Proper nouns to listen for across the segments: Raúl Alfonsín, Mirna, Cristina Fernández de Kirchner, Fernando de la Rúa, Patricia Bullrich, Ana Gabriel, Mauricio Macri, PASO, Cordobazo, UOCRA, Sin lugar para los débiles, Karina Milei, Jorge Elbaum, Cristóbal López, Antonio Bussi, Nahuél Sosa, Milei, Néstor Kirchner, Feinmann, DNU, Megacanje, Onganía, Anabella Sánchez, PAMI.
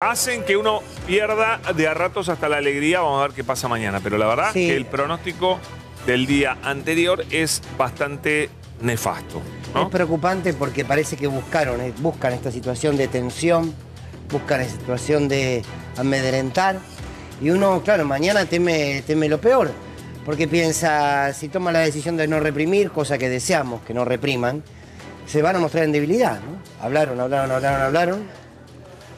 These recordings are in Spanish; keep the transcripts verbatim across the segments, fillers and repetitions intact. Hacen que uno pierda de a ratos hasta la alegría. Vamos a ver qué pasa mañana. Pero la verdad sí. Que el pronóstico del día anterior es bastante nefasto, ¿no? Es preocupante porque parece que buscaron, eh, buscan esta situación de tensión, buscan esta situación de amedrentar. Y uno, claro, mañana teme, teme lo peor. Porque piensa, si toma la decisión de no reprimir, cosa que deseamos que no repriman, se van a mostrar en debilidad, ¿no? Hablaron, hablaron, hablaron, hablaron.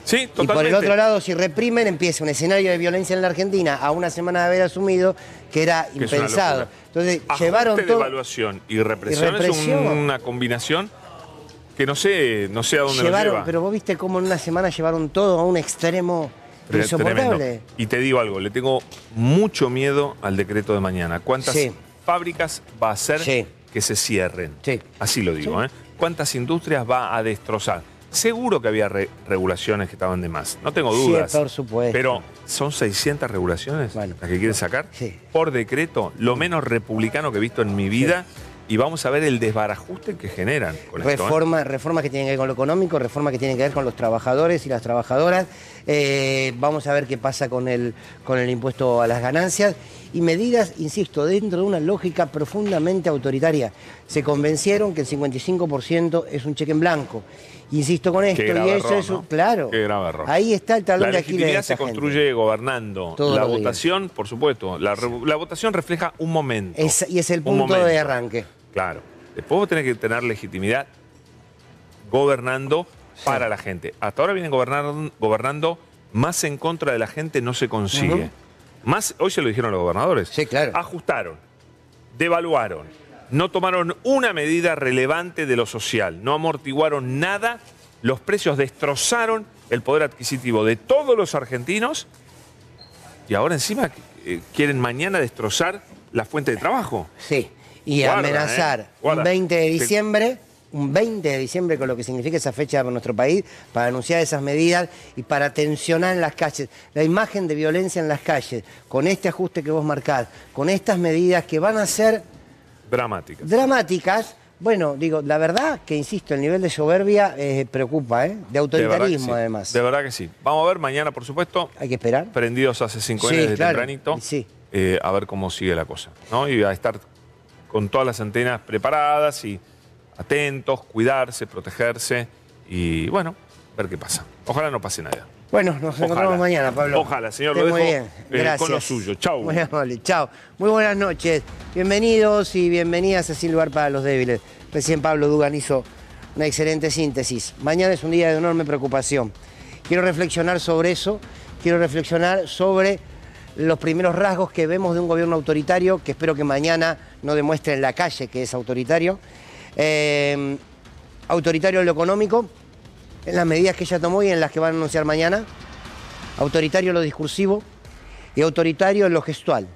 Sí, y por el otro lado, si reprimen, empieza un escenario de violencia en la Argentina a una semana de haber asumido que era que impensado. Entonces, ajuste llevaron de todo. Evaluación y represión, y represión. Es un, una combinación que no sé, no sé a dónde llevaron, lo lleva. Pero vos viste cómo en una semana llevaron todo a un extremo pero insoportable. Tremendo. Y te digo algo, le tengo mucho miedo al decreto de mañana. ¿Cuántas sí. fábricas va a hacer sí. que se cierren? Sí. Así lo digo, sí. ¿eh? ¿Cuántas industrias va a destrozar? Seguro que había re regulaciones que estaban de más, no tengo dudas. Sí, por supuesto. Pero son seiscientas regulaciones bueno, las que quieren sacar sí. por decreto, lo menos republicano que he visto en mi vida. Sí. Y vamos a ver el desbarajuste que generan. Con reforma, esto, ¿eh? Reformas que tienen que ver con lo económico, reformas que tienen que ver con los trabajadores y las trabajadoras. Eh, vamos a ver qué pasa con el, con el impuesto a las ganancias. Y medidas, insisto, dentro de una lógica profundamente autoritaria. Se convencieron que el cincuenta y cinco por ciento es un cheque en blanco. Insisto con esto, qué grave y eso error, es un, ¿no? Claro. Qué grave error. Ahí está el talón de Aquiles. La legitimidad se construye gente. Gobernando. Todos la votación, días. Por supuesto. La, la votación refleja un momento. Es, y es el punto de arranque. Claro. Después vos tenés que tener legitimidad gobernando sí. para la gente. Hasta ahora vienen gobernando, gobernando más en contra de la gente, no se consigue. Uh-huh. Más, hoy se lo dijeron los gobernadores. Sí, claro. Ajustaron, devaluaron, no tomaron una medida relevante de lo social, no amortiguaron nada, los precios destrozaron el poder adquisitivo de todos los argentinos y ahora encima eh, quieren mañana destrozar la fuente de trabajo. Sí. Y guarda, amenazar eh, un veinte de diciembre, un veinte de diciembre con lo que significa esa fecha para nuestro país, para anunciar esas medidas y para tensionar en las calles. La imagen de violencia en las calles, con este ajuste que vos marcás, con estas medidas que van a ser dramáticas. Dramáticas. Bueno, digo, la verdad que, insisto, el nivel de soberbia eh, preocupa, ¿eh? De autoritarismo, de sí. además. De verdad que sí. Vamos a ver mañana, por supuesto. Hay que esperar. Prendidos hace cinco años sí, desde claro. tempranito. Sí. Eh, a ver cómo sigue la cosa, ¿no? Y a estar con todas las antenas preparadas y atentos, cuidarse, protegerse y, bueno, ver qué pasa. Ojalá no pase nada. Bueno, nos Ojalá. encontramos mañana, Pablo. Ojalá, señor, lo dejo muy bien. Eh, con lo suyo. Chau. Muy amable, chau. Muy buenas noches. Bienvenidos y bienvenidas a Sin lugar para los débiles. Recién Pablo Duggan hizo una excelente síntesis. Mañana es un día de enorme preocupación. Quiero reflexionar sobre eso. Quiero reflexionar sobre los primeros rasgos que vemos de un gobierno autoritario, que espero que mañana no demuestre en la calle que es autoritario. Eh, autoritario en lo económico, en las medidas que ya tomó y en las que van a anunciar mañana. Autoritario en lo discursivo y autoritario en lo gestual.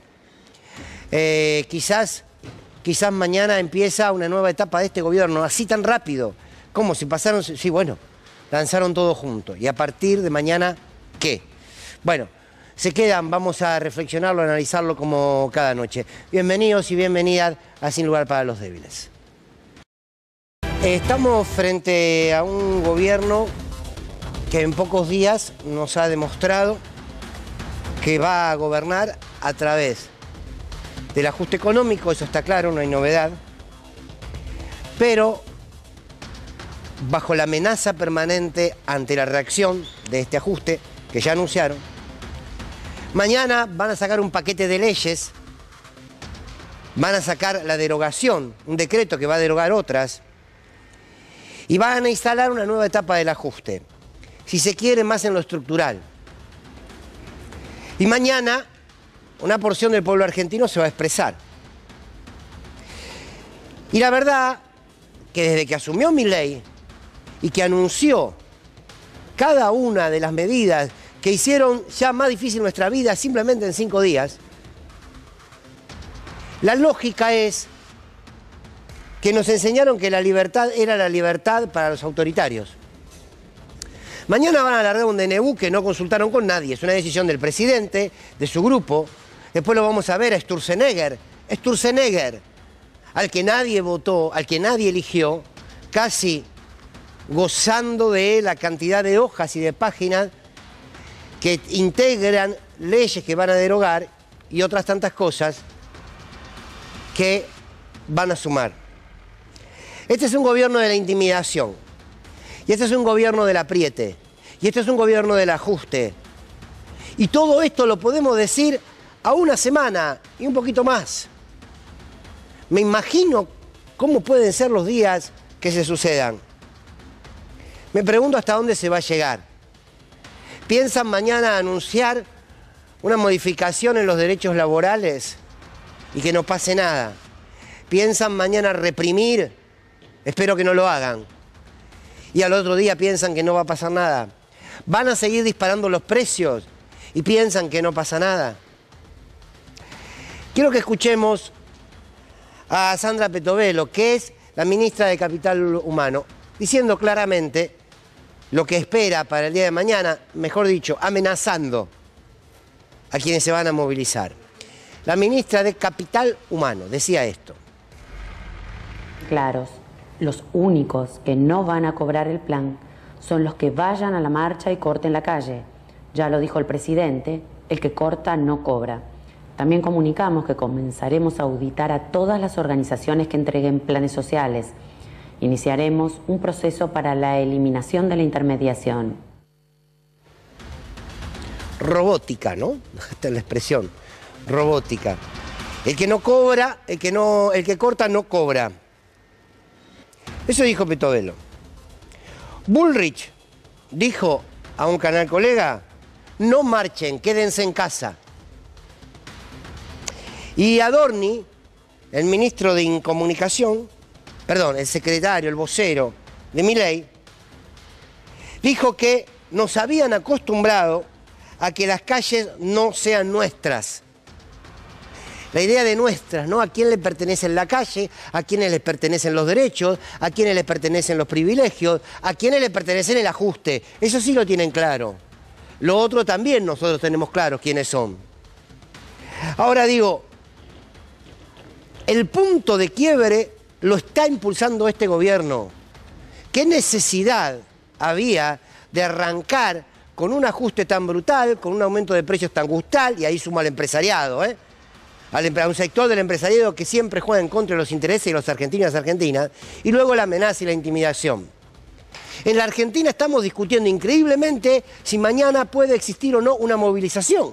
Eh, quizás, quizás mañana empieza una nueva etapa de este gobierno, así tan rápido. ¿Cómo? Si pasaron... Sí, bueno, lanzaron todo junto. ¿Y a partir de mañana qué? Bueno... Se quedan, vamos a reflexionarlo, a analizarlo como cada noche. Bienvenidos y bienvenidas a Sin lugar para los débiles. Estamos frente a un gobierno que en pocos días nos ha demostrado que va a gobernar a través del ajuste económico, eso está claro, no hay novedad, pero bajo la amenaza permanente ante la reacción de este ajuste que ya anunciaron. Mañana van a sacar un paquete de leyes, van a sacar la derogación, un decreto que va a derogar otras, y van a instalar una nueva etapa del ajuste, si se quiere más en lo estructural. Y mañana una porción del pueblo argentino se va a expresar. Y la verdad que desde que asumió Milei y que anunció cada una de las medidas que hicieron ya más difícil nuestra vida simplemente en cinco días, la lógica es que nos enseñaron que la libertad era la libertad para los autoritarios. Mañana van a alargar un D N U que no consultaron con nadie, es una decisión del presidente, de su grupo, después lo vamos a ver a Sturzenegger, Sturzenegger, al que nadie votó, al que nadie eligió, casi gozando de la cantidad de hojas y de páginas que integran leyes que van a derogar y otras tantas cosas que van a sumar. Este es un gobierno de la intimidación. Y este es un gobierno del apriete. Y este es un gobierno del ajuste. Y todo esto lo podemos decir a una semana y un poquito más. Me imagino cómo pueden ser los días que se sucedan. Me pregunto hasta dónde se va a llegar. ¿Piensan mañana anunciar una modificación en los derechos laborales y que no pase nada? ¿Piensan mañana reprimir? Espero que no lo hagan. Y al otro día piensan que no va a pasar nada. ¿Van a seguir disparando los precios y piensan que no pasa nada? Quiero que escuchemos a Sandra Pettovello, que es la ministra de Capital Humano, diciendo claramente lo que espera para el día de mañana, mejor dicho, amenazando a quienes se van a movilizar. La ministra de Capital Humano decía esto. Claros, los únicos que no van a cobrar el plan son los que vayan a la marcha y corten la calle. Ya lo dijo el presidente, el que corta no cobra. También comunicamos que comenzaremos a auditar a todas las organizaciones que entreguen planes sociales. Iniciaremos un proceso para la eliminación de la intermediación. Robótica, ¿no? Esta es la expresión, robótica. El que no cobra, el que, no, el que corta no cobra. Eso dijo Pettovello. Bullrich dijo a un canal colega, no marchen, quédense en casa. Y Adorni, el ministro de Comunicación, perdón, el secretario, el vocero de Milei, dijo que nos habían acostumbrado a que las calles no sean nuestras. La idea de nuestras, ¿no? A quién le pertenece la calle, a quiénes les pertenecen los derechos, a quiénes les pertenecen los privilegios, a quiénes les pertenecen el ajuste. Eso sí lo tienen claro. Lo otro también nosotros tenemos claro quiénes son. Ahora digo, el punto de quiebre lo está impulsando este gobierno. ¿Qué necesidad había de arrancar con un ajuste tan brutal, con un aumento de precios tan brutal? Y ahí sumo al empresariado, ¿eh? A un sector del empresariado que siempre juega en contra de los intereses de los argentinos y las argentinas, y luego la amenaza y la intimidación. En la Argentina estamos discutiendo increíblemente si mañana puede existir o no una movilización.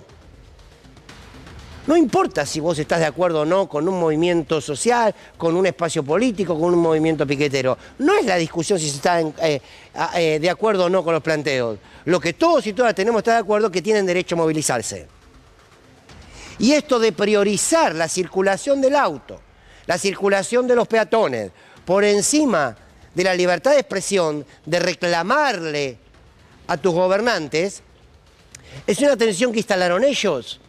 No importa si vos estás de acuerdo o no con un movimiento social, con un espacio político, con un movimiento piquetero. No es la discusión si se está en, eh, eh, de acuerdo o no con los planteos. Lo que todos y todas tenemos está de acuerdo es que tienen derecho a movilizarse. Y esto de priorizar la circulación del auto, la circulación de los peatones, por encima de la libertad de expresión, de reclamarle a tus gobernantes, es una tensión que instalaron ellos.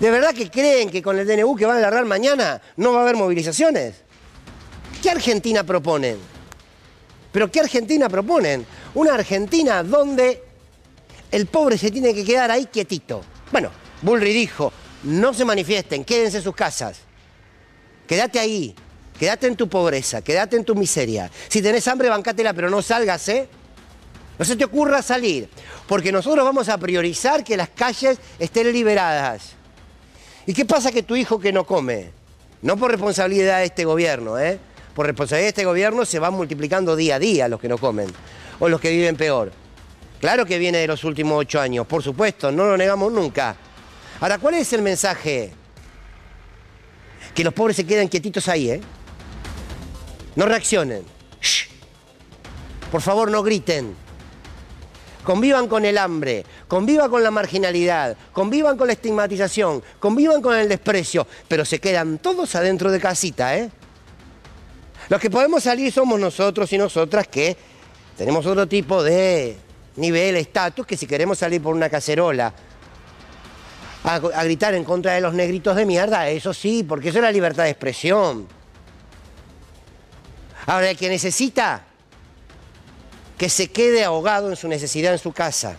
¿De verdad que creen que con el D N U que van a agarrar mañana no va a haber movilizaciones? ¿Qué Argentina proponen? ¿Pero qué Argentina proponen? Una Argentina donde el pobre se tiene que quedar ahí quietito. Bueno, Bullrich dijo, no se manifiesten, quédense en sus casas. Quédate ahí, quédate en tu pobreza, quédate en tu miseria. Si tenés hambre, bancátela, pero no salgas, ¿eh? No se te ocurra salir, porque nosotros vamos a priorizar que las calles estén liberadas. ¿Y qué pasa que tu hijo que no come? No por responsabilidad de este gobierno, ¿eh? Por responsabilidad de este gobierno se van multiplicando día a día los que no comen o los que viven peor. Claro que viene de los últimos ocho años, por supuesto, no lo negamos nunca. Ahora, ¿cuál es el mensaje? Que los pobres se queden quietitos ahí, ¿eh? No reaccionen. Shh. Por favor, no griten. Convivan con el hambre, convivan con la marginalidad, convivan con la estigmatización, convivan con el desprecio, pero se quedan todos adentro de casita, ¿eh? Los que podemos salir somos nosotros y nosotras que tenemos otro tipo de nivel, estatus, que si queremos salir por una cacerola a, a gritar en contra de los negritos de mierda, eso sí, porque eso es la libertad de expresión. Ahora, el que necesita que se quede ahogado en su necesidad en su casa.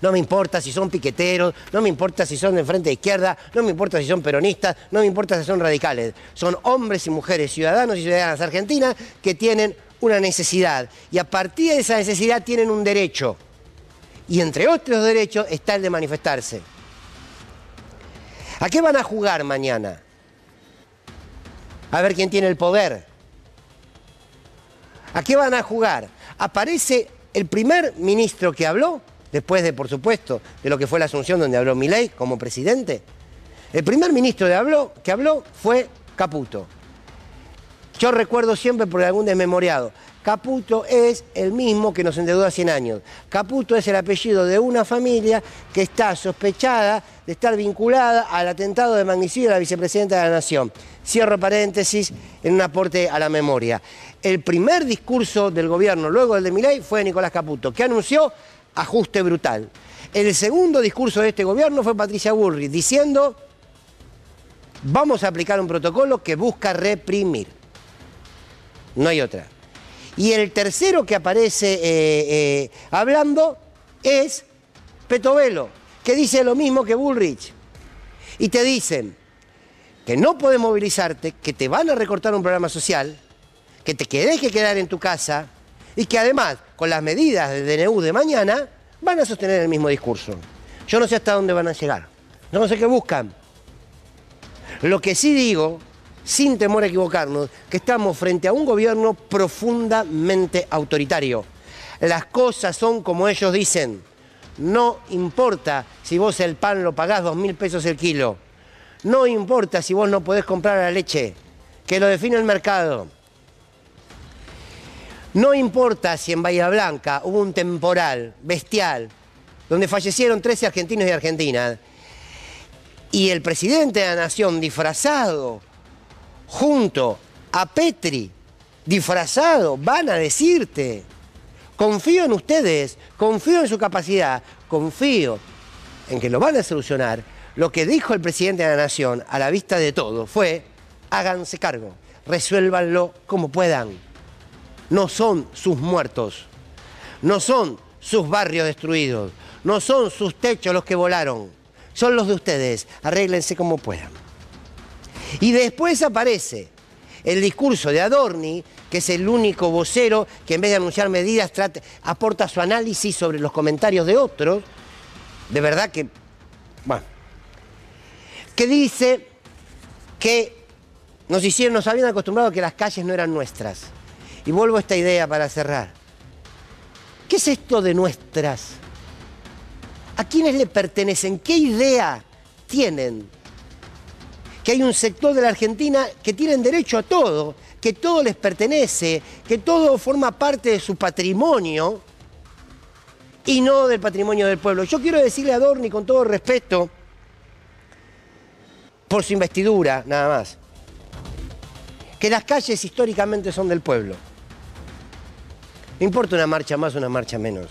No me importa si son piqueteros, no me importa si son de frente de izquierda, no me importa si son peronistas, no me importa si son radicales. Son hombres y mujeres, ciudadanos y ciudadanas argentinas que tienen una necesidad. Y a partir de esa necesidad tienen un derecho. Y entre otros derechos está el de manifestarse. ¿A qué van a jugar mañana? A ver quién tiene el poder. ¿A qué van a jugar? Aparece el primer ministro que habló, después de, por supuesto, de lo que fue la asunción donde habló Milei como presidente. El primer ministro que habló, que habló fue Caputo. Yo recuerdo siempre por algún desmemoriado. Caputo es el mismo que nos endeudó hace cien años. Caputo es el apellido de una familia que está sospechada de estar vinculada al atentado de magnicidio de la vicepresidenta de la Nación. Cierro paréntesis en un aporte a la memoria. El primer discurso del gobierno, luego del de Milei, fue de Nicolás Caputo, que anunció ajuste brutal. El segundo discurso de este gobierno fue Patricia Bullrich, diciendo: vamos a aplicar un protocolo que busca reprimir. No hay otra. Y el tercero que aparece eh, eh, hablando es Pettovello, que dice lo mismo que Bullrich. Y te dicen que no podés movilizarte, que te van a recortar un programa social, que te querés que quedar en tu casa y que además, con las medidas del D N U de mañana, van a sostener el mismo discurso. Yo no sé hasta dónde van a llegar. Yo no sé qué buscan. Lo que sí digo, sin temor a equivocarnos, que estamos frente a un gobierno profundamente autoritario. Las cosas son como ellos dicen. No importa si vos el pan lo pagás dos mil pesos el kilo. No importa si vos no podés comprar la leche, que lo define el mercado. No importa si en Bahía Blanca hubo un temporal bestial, donde fallecieron trece argentinos y argentinas, y el presidente de la Nación disfrazado junto a Petri, disfrazado, van a decirte: confío en ustedes, confío en su capacidad, confío en que lo van a solucionar. Lo que dijo el presidente de la Nación a la vista de todo fue: háganse cargo, resuélvanlo como puedan. No son sus muertos, no son sus barrios destruidos, no son sus techos los que volaron, son los de ustedes, arréglense como puedan. Y después aparece el discurso de Adorni, que es el único vocero que en vez de anunciar medidas trata, aporta su análisis sobre los comentarios de otros, de verdad que, bueno, que dice que nos hicieron, nos habían acostumbrado a que las calles no eran nuestras. Y vuelvo a esta idea para cerrar. ¿Qué es esto de nuestras? ¿A quiénes le pertenecen? ¿Qué idea tienen? Que hay un sector de la Argentina que tienen derecho a todo, que todo les pertenece, que todo forma parte de su patrimonio y no del patrimonio del pueblo. Yo quiero decirle a Adorni, con todo respeto, por su investidura, nada más, que las calles históricamente son del pueblo. No importa una marcha más o una marcha menos.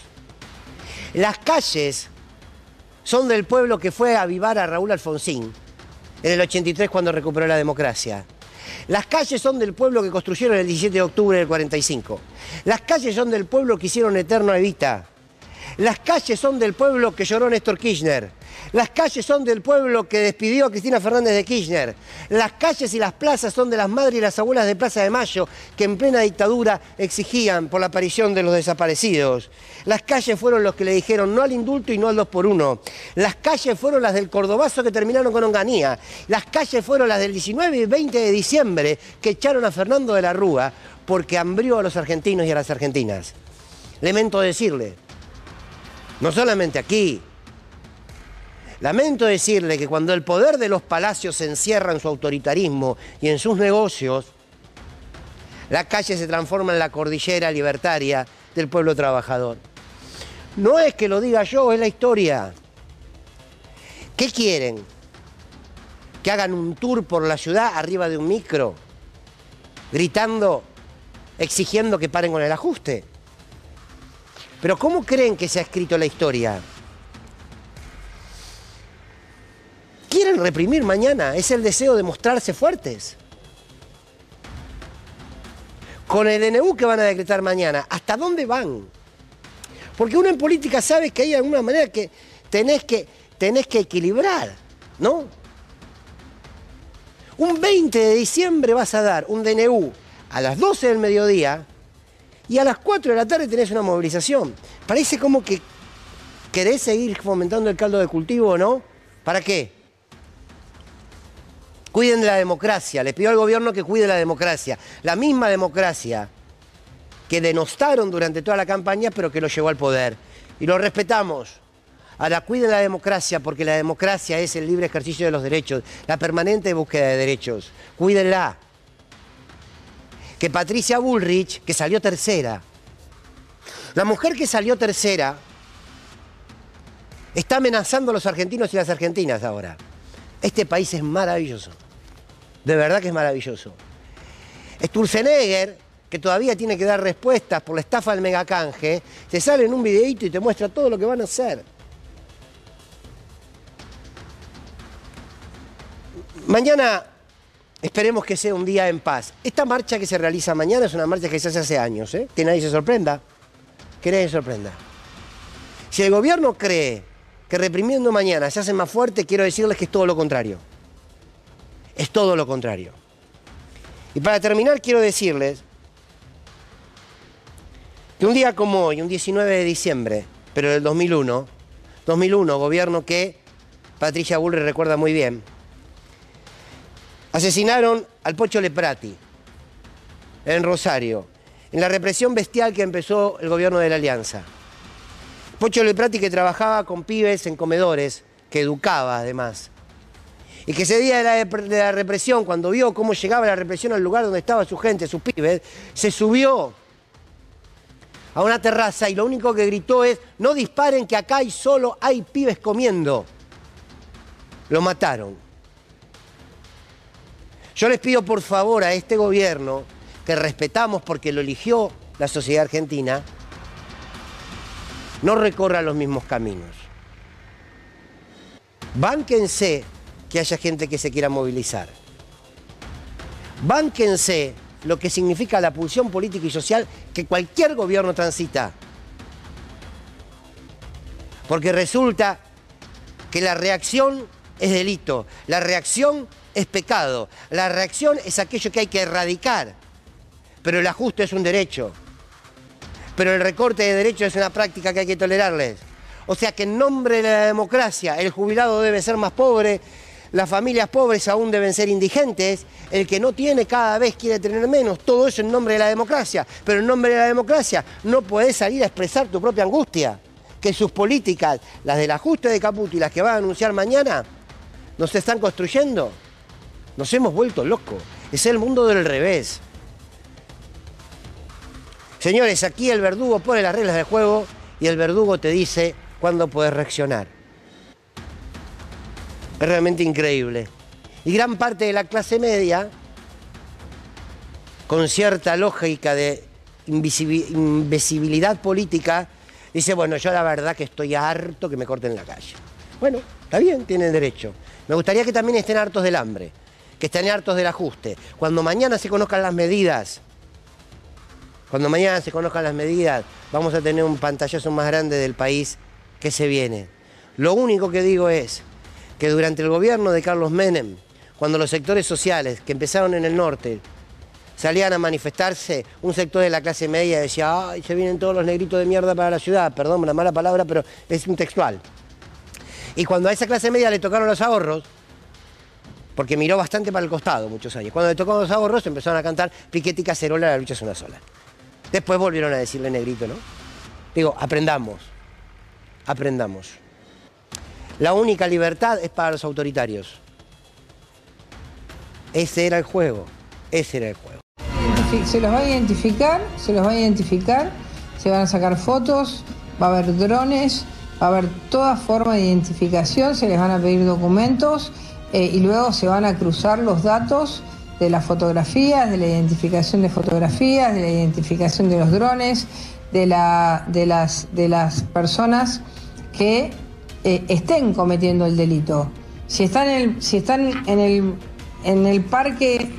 Las calles son del pueblo que fue a avivar a Raúl Alfonsín en el ochenta y tres cuando recuperó la democracia. Las calles son del pueblo que construyeron el diecisiete de octubre del cuarenta y cinco. Las calles son del pueblo que hicieron eterno a Evita. Las calles son del pueblo que lloró Néstor Kirchner. Las calles son del pueblo que despidió a Cristina Fernández de Kirchner. Las calles y las plazas son de las madres y las abuelas de Plaza de Mayo, que en plena dictadura exigían por la aparición de los desaparecidos. Las calles fueron los que le dijeron no al indulto y no al dos por uno. Las calles fueron las del cordobazo que terminaron con Onganía. Las calles fueron las del diecinueve y veinte de diciembre que echaron a Fernando de la Rúa porque hambrió a los argentinos y a las argentinas. Lamento decirle, no solamente aquí, lamento decirle que cuando el poder de los palacios se encierra en su autoritarismo y en sus negocios, la calle se transforma en la cordillera libertaria del pueblo trabajador. No es que lo diga yo, es la historia. ¿Qué quieren? ¿Que hagan un tour por la ciudad arriba de un micro, gritando, exigiendo que paren con el ajuste? ¿Pero cómo creen que se ha escrito la historia? ¿Quieren reprimir mañana? Es el deseo de mostrarse fuertes. Con el D N U que van a decretar mañana, ¿hasta dónde van? Porque uno en política sabe que hay alguna manera que tenés que, tenés que equilibrar, ¿no? Un veinte de diciembre vas a dar un D N U a las doce del mediodía y a las cuatro de la tarde tenés una movilización. Parece como que ¿Querés seguir fomentando el caldo de cultivo o no? ¿Para qué? Cuiden de la democracia. Les pido al gobierno que cuide la democracia. La misma democracia que denostaron durante toda la campaña, pero que lo llevó al poder. Y lo respetamos. Ahora, cuiden la democracia, porque la democracia es el libre ejercicio de los derechos, la permanente búsqueda de derechos. Cuídenla. Que Patricia Bullrich, que salió tercera, la mujer que salió tercera, está amenazando a los argentinos y las argentinas ahora. Este país es maravilloso. De verdad que es maravilloso. Sturzenegger, que todavía tiene que dar respuestas por la estafa del megacanje, te sale en un videíto y te muestra todo lo que van a hacer. Mañana esperemos que sea un día en paz. Esta marcha que se realiza mañana es una marcha que se hace hace años, ¿eh? Que nadie se sorprenda. Que nadie se sorprenda. Si el gobierno cree que reprimiendo mañana se hace más fuerte, quiero decirles que es todo lo contrario. Es todo lo contrario. Y para terminar quiero decirles que un día como hoy, un diecinueve de diciembre, pero del dos mil uno, dos mil uno, gobierno que Patricia Bullrich recuerda muy bien, asesinaron al Pocho Lepratti en Rosario, en la represión bestial que empezó el gobierno de la Alianza. Pocho Lepratti, que trabajaba con pibes en comedores, que educaba además. Y que ese día de la, de la represión, cuando vio cómo llegaba la represión al lugar donde estaba su gente, sus pibes, se subió a una terraza y lo único que gritó es: no disparen, que acá hay solo hay pibes comiendo. Lo mataron. Yo les pido por favor a este gobierno, que respetamos porque lo eligió la sociedad argentina, no recorra los mismos caminos. Bánquense que haya gente que se quiera movilizar. Bánquense lo que significa la pulsión política y social que cualquier gobierno transita. Porque resulta que la reacción es delito, la reacción es pecado, la reacción es aquello que hay que erradicar. Pero el ajuste es un derecho. Pero el recorte de derechos es una práctica que hay que tolerarles. O sea que en nombre de la democracia, el jubilado debe ser más pobre, las familias pobres aún deben ser indigentes, el que no tiene cada vez quiere tener menos, todo eso en nombre de la democracia. Pero en nombre de la democracia no podés salir a expresar tu propia angustia, que sus políticas, las del ajuste de Caputo y las que va a anunciar mañana, nos están construyendo. Nos hemos vuelto locos, es el mundo del revés. Señores, aquí el verdugo pone las reglas del juego y el verdugo te dice cuándo podés reaccionar. Es realmente increíble. Y gran parte de la clase media, con cierta lógica de invisibilidad política, dice: bueno, yo la verdad que estoy harto que me corten la calle. Bueno, está bien, tienen derecho. Me gustaría que también estén hartos del hambre, que estén hartos del ajuste. Cuando mañana se conozcan las medidas... Cuando mañana se conozcan las medidas, vamos a tener un pantallazo más grande del país que se viene. Lo único que digo es que durante el gobierno de Carlos Menem, cuando los sectores sociales que empezaron en el norte salían a manifestarse, un sector de la clase media decía: ay, se vienen todos los negritos de mierda para la ciudad, perdón la mala palabra, pero es un textual. Y cuando a esa clase media le tocaron los ahorros, porque miró bastante para el costado muchos años, cuando le tocaron los ahorros empezaron a cantar Piquete y Cacerola, la lucha es una sola. Después volvieron a decirle negrito, ¿no? Digo, aprendamos, aprendamos. La única libertad es para los autoritarios. Ese era el juego, ese era el juego. Se los va a identificar, se los va a identificar, se van a sacar fotos, va a haber drones, va a haber toda forma de identificación, se les van a pedir documentos eh, y luego se van a cruzar los datos de las fotografías, de la identificación de fotografías, de la identificación de los drones, de, la, de, las, de las personas que eh, estén cometiendo el delito. Si están, en el, si están en, el, en el parque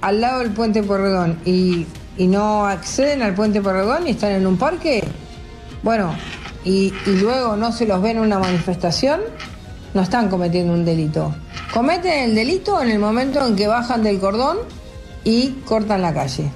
al lado del puente Porredón y, y no acceden al puente Porredón y están en un parque, bueno, y, y luego no se los ven en una manifestación, no están cometiendo un delito. Cometen el delito en el momento en que bajan del cordón y cortan la calle.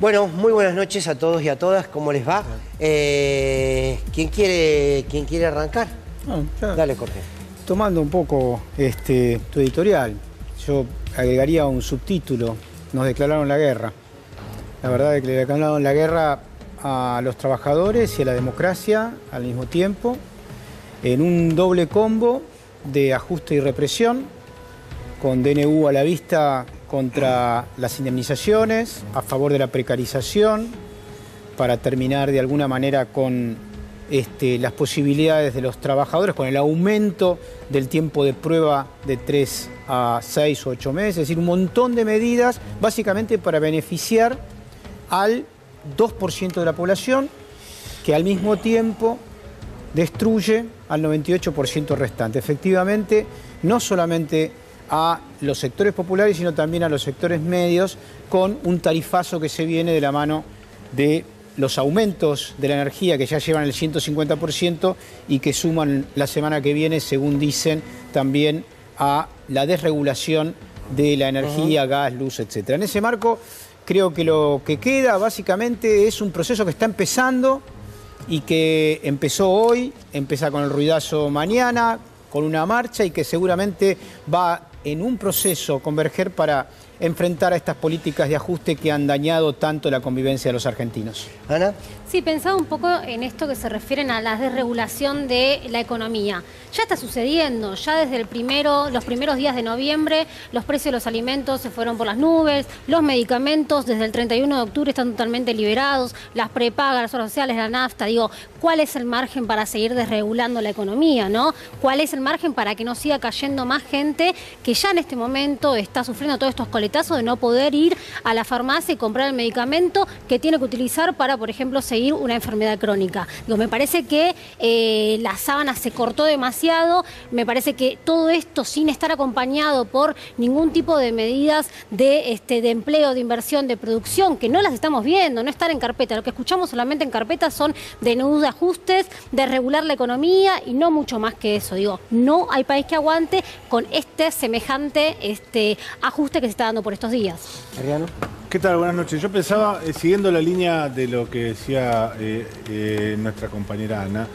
Bueno, muy buenas noches a todos y a todas. ¿Cómo les va? Eh, ¿quién quiere, quién quiere arrancar? No, ya. Dale, Jorge. Tomando un poco este, tu editorial, yo agregaría un subtítulo. Nos declararon la guerra. La verdad es que le declararon la guerra a los trabajadores y a la democracia al mismo tiempo, en un doble combo de ajuste y represión, con D N U a la vista contra las indemnizaciones, a favor de la precarización, para terminar de alguna manera con este, las posibilidades de los trabajadores, con el aumento del tiempo de prueba de tres a seis o ocho meses, es decir, un montón de medidas básicamente para beneficiar al dos por ciento de la población, que al mismo tiempo destruye al noventa y ocho por ciento restante. Efectivamente, no solamente a los sectores populares, sino también a los sectores medios, con un tarifazo que se viene de la mano de los aumentos de la energía, que ya llevan el ciento cincuenta por ciento y que suman la semana que viene, según dicen, también a la desregulación de la energía, uh-huh. gas, luz, etcétera. En ese marco, creo que lo que queda básicamente es un proceso que está empezando y que empezó hoy, empieza con el ruidazo mañana, con una marcha, y que seguramente va en un proceso converger para enfrentar a estas políticas de ajuste que han dañado tanto la convivencia de los argentinos. Ana. Sí, pensaba un poco en esto que se refieren a la desregulación de la economía. Ya está sucediendo, ya desde el primero, los primeros días de noviembre los precios de los alimentos se fueron por las nubes, los medicamentos desde el treinta y uno de octubre están totalmente liberados, las prepagas, las horas sociales, la nafta. Digo, ¿cuál es el margen para seguir desregulando la economía, no? ¿Cuál es el margen para que no siga cayendo más gente que ya en este momento está sufriendo todos estos coletazos de no poder ir a la farmacia y comprar el medicamento que tiene que utilizar para, por ejemplo, seguir una enfermedad crónica? Digo, me parece que eh, la sábana se cortó demasiado, me parece que todo esto sin estar acompañado por ningún tipo de medidas de, este, de empleo, de inversión, de producción, que no las estamos viendo, no están en carpeta. Lo que escuchamos solamente en carpeta son de nudos de ajustes, de regular la economía y no mucho más que eso. Digo, no hay país que aguante con este semejante este, ajuste que se está dando por estos días. Mariano. ¿Qué tal? Buenas noches. Yo pensaba, eh, siguiendo la línea de lo que decía eh, eh, nuestra compañera Ana,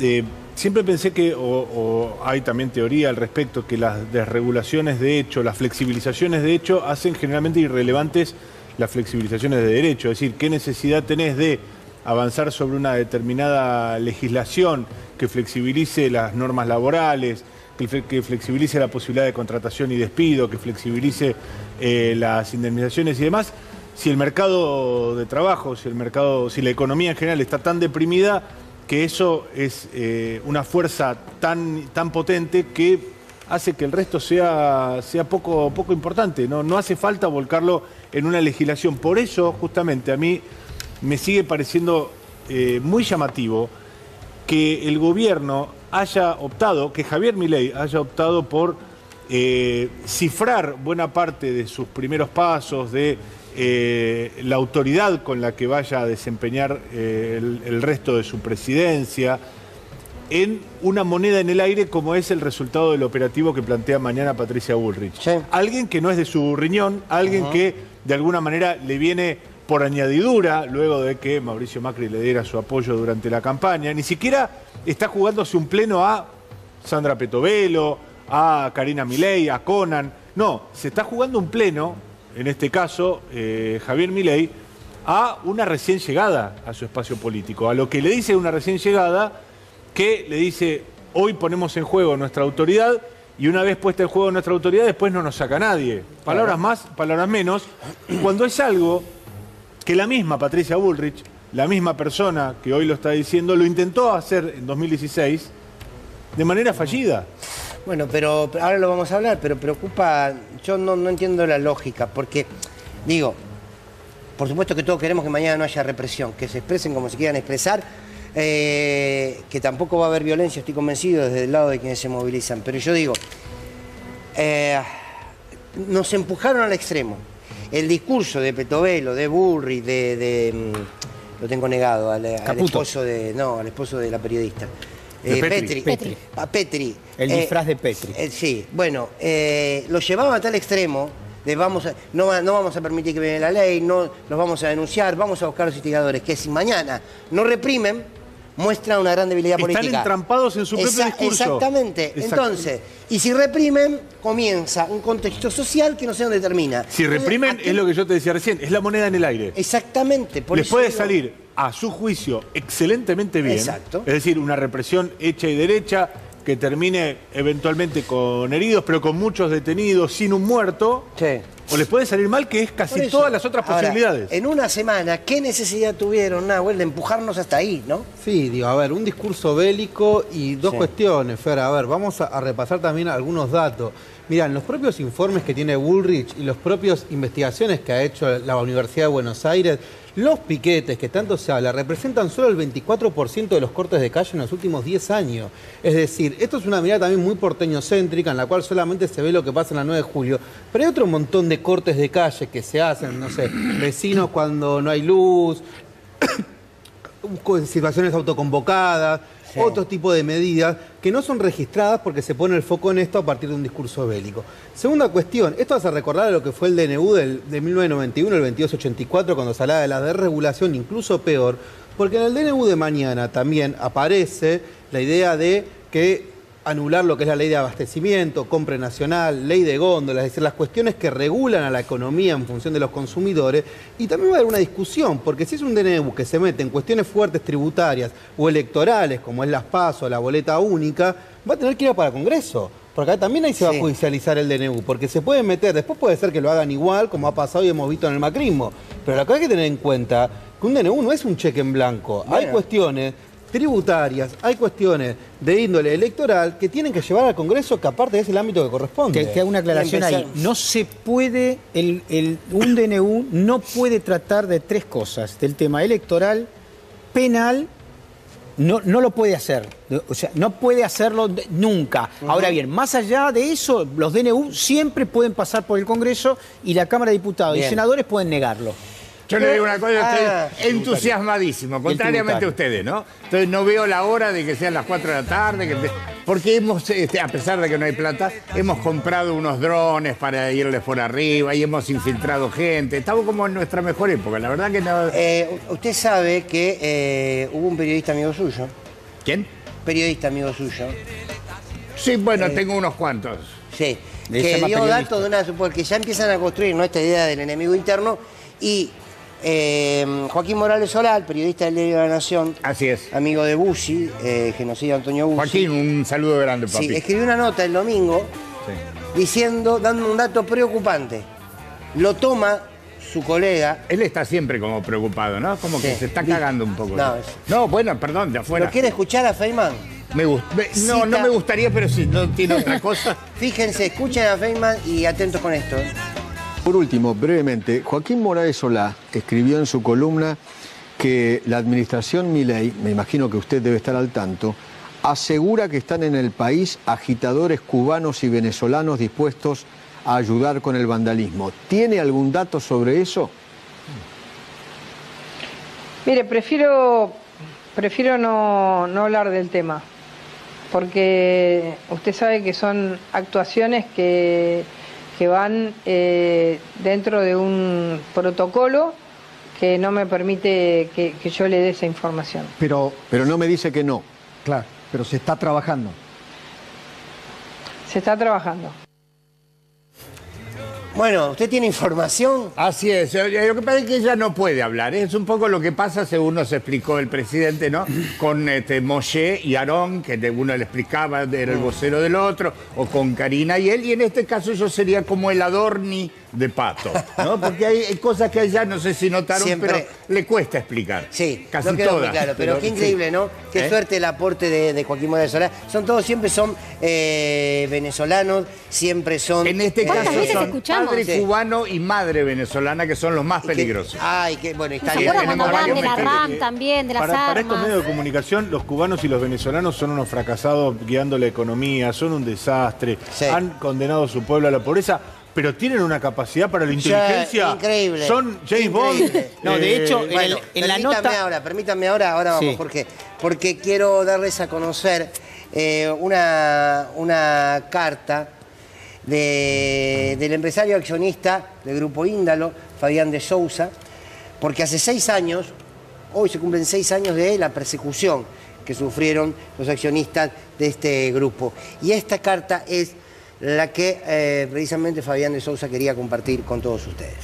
eh, siempre pensé que, o, o hay también teoría al respecto, que las desregulaciones de hecho, las flexibilizaciones de hecho, hacen generalmente irrelevantes las flexibilizaciones de derecho. Es decir, ¿qué necesidad tenés de avanzar sobre una determinada legislación que flexibilice las normas laborales, que flexibilice la posibilidad de contratación y despido, que flexibilice eh, las indemnizaciones y demás, si el mercado de trabajo, si el mercado, si la economía en general está tan deprimida que eso es eh, una fuerza tan, tan potente que hace que el resto sea, sea poco, poco importante? ¿No? No hace falta volcarlo en una legislación. Por eso, justamente, a mí me sigue pareciendo eh, muy llamativo que el gobierno haya optado, que Javier Milei haya optado por eh, cifrar buena parte de sus primeros pasos, de eh, la autoridad con la que vaya a desempeñar eh, el, el resto de su presidencia, en una moneda en el aire como es el resultado del operativo que plantea mañana Patricia Bullrich. Sí. Alguien que no es de su riñón, alguien uh-huh. que de alguna manera le viene por añadidura, luego de que Mauricio Macri le diera su apoyo durante la campaña, ni siquiera está jugándose un pleno a Sandra Pettovello, a Karina Milei, a Conan. No, se está jugando un pleno, en este caso eh, Javier Milei, a una recién llegada a su espacio político. A lo que le dice una recién llegada, que le dice, hoy ponemos en juego nuestra autoridad, y una vez puesta en juego nuestra autoridad, después no nos saca nadie. Palabras más, palabras menos. Cuando es algo que la misma Patricia Bullrich, la misma persona que hoy lo está diciendo, lo intentó hacer en dos mil dieciséis de manera fallida. Bueno, pero ahora lo vamos a hablar, pero preocupa, yo no, no entiendo la lógica, porque digo, por supuesto que todos queremos que mañana no haya represión, que se expresen como se quieran expresar, eh, que tampoco va a haber violencia, estoy convencido, desde el lado de quienes se movilizan, pero yo digo, eh, nos empujaron al extremo. El discurso de Pettovello, de Bullrich, de... de lo tengo negado, al, al esposo de no al esposo de la periodista. De eh, Petri. Petri. Petri. A Petri. El eh, disfraz de Petri. Eh, sí, bueno, eh, lo llevaban a tal extremo de vamos a, no, no vamos a permitir que venga la ley, no los vamos a denunciar, vamos a buscar a los instigadores, que si mañana no reprimen, muestran una gran debilidad Están política. Están entrampados en su propio Esa, discurso. Exactamente. exactamente. Entonces, y si reprimen, comienza un contexto social que no sé dónde termina. Si Entonces, reprimen, aquí... es lo que yo te decía recién, es la moneda en el aire. Exactamente. Por Les eso puede digo... salir, a su juicio, excelentemente bien. Exacto. Es decir, una represión hecha y derecha, que termine eventualmente con heridos, pero con muchos detenidos, sin un muerto. Sí. O les puede salir mal, que es casi todas las otras Ahora, posibilidades. En una semana, ¿qué necesidad tuvieron, Nahuel, de empujarnos hasta ahí, no? Sí, digo, a ver, un discurso bélico y dos sí. cuestiones, Fer. A ver, vamos a, a repasar también algunos datos. Mirá, en los propios informes que tiene Bullrich y las propias investigaciones que ha hecho la Universidad de Buenos Aires, los piquetes que tanto se habla representan solo el veinticuatro por ciento de los cortes de calle en los últimos diez años. Es decir, esto es una mirada también muy porteñocéntrica, en la cual solamente se ve lo que pasa en la nueve de julio. Pero hay otro montón de cortes de calle que se hacen, no sé, vecinos cuando no hay luz, situaciones autoconvocadas, sí. otro tipo de medidas que no son registradas porque se pone el foco en esto a partir de un discurso bélico. Segunda cuestión, esto hace recordar a lo que fue el D N U del, de mil novecientos noventa y uno, el veintidós ochenta y cuatro, cuando se hablaba de la desregulación, incluso peor, porque en el D N U de mañana también aparece la idea de que anular lo que es la ley de abastecimiento, compra nacional, ley de góndolas, es decir, las cuestiones que regulan a la economía en función de los consumidores. Y también va a haber una discusión, porque si es un D N U que se mete en cuestiones fuertes tributarias o electorales, como es las PASO, la boleta única, va a tener que ir a para Congreso. Porque acá también ahí se va sí. a judicializar el D N U, porque se puede meter, después puede ser que lo hagan igual, como ha pasado y hemos visto en el macrismo. Pero lo que hay que tener en cuenta que un D N U no es un cheque en blanco. Bueno. Hay cuestiones tributarias, hay cuestiones de índole electoral que tienen que llevar al Congreso, que aparte es el ámbito que corresponde. Te, te hago una aclaración ahí. No se puede, el, el, un D N U no puede tratar de tres cosas, del tema electoral, penal, no, no lo puede hacer, o sea, no puede hacerlo nunca. Uh-huh. Ahora bien, más allá de eso, los D N U siempre pueden pasar por el Congreso y la Cámara de Diputados bien. y Senadores pueden negarlo. Yo le digo una cosa, estoy ah, entusiasmadísimo, contrariamente a ustedes, ¿no? Entonces no veo la hora de que sean las cuatro de la tarde, que te... porque hemos, este, a pesar de que no hay plata, hemos comprado unos drones para irles por arriba y hemos infiltrado gente. Estamos como en nuestra mejor época, la verdad que no... Eh, usted sabe que eh, hubo un periodista amigo suyo. ¿Quién? Periodista amigo suyo. Sí, bueno, eh, tengo unos cuantos. Sí, que dio datos de una... porque ya empiezan a construir, ¿no?, esta idea del enemigo interno y... Eh, Joaquín Morales Solá, el periodista del Diario de la Nación. Así es. Amigo de Bussi, eh, genocida Antonio Bussi. Joaquín, un saludo grande, papi. Sí, escribió una nota el domingo sí. diciendo, dando un dato preocupante. Lo toma su colega. Él está siempre como preocupado, ¿no? Como sí. que se está cagando un poco. No, ¿no? Es... no bueno, perdón, de afuera. ¿Lo quiere escuchar a Feinmann? Me gust... me... No, no me gustaría, pero si no tiene otra cosa. Fíjense, escuchen a Feinmann y atentos con esto, ¿eh? Por último, brevemente, Joaquín Morales Solá escribió en su columna que la administración Milei, me imagino que usted debe estar al tanto, asegura que están en el país agitadores cubanos y venezolanos dispuestos a ayudar con el vandalismo. ¿Tiene algún dato sobre eso? Mire, prefiero, prefiero no, no hablar del tema, porque usted sabe que son actuaciones que... que van eh, dentro de un protocolo que no me permite que, que yo le dé esa información. Pero, pero no me dice que no. Claro, pero se está trabajando. Se está trabajando. Bueno, ¿usted tiene información? Así es. Lo que pasa es que ella no puede hablar. Es un poco lo que pasa, según nos explicó el presidente, ¿no? Con este, Moshe y Aarón, que uno le explicaba, era el vocero del otro, o con Karina y él. Y en este caso yo sería como el Adorni de Pato, ¿no? Porque hay cosas que allá, no sé si notaron, siempre... pero le cuesta explicar. Sí, casi no quedó todas. Muy claro, pero, pero qué increíble, sí. ¿no? Qué ¿Eh? suerte el aporte de, de Joaquín Morales Solá. Son todos, siempre son eh, venezolanos, siempre son... En este eh, caso son padre sí. cubano y madre venezolana, que son los más peligrosos. Ay, que, ah, que bueno, está bien. Cuando hablan de la RAM también, de las para, armas. Para estos medios de comunicación, los cubanos y los venezolanos son unos fracasados guiando la economía, son un desastre, sí. han condenado a su pueblo a la pobreza... pero tienen una capacidad para la inteligencia. Ya, increíble. Son James increíble. Bond. No, de hecho, eh, en, bueno, en la nota... Ahora, permítanme ahora, ahora vamos, sí. Jorge, porque quiero darles a conocer eh, una, una carta de, del empresario accionista del grupo INDALO, Fabián de Sousa, porque hace seis años, hoy se cumplen seis años de la persecución que sufrieron los accionistas de este grupo. Y esta carta es la que eh, precisamente Fabián de Sousa quería compartir con todos ustedes.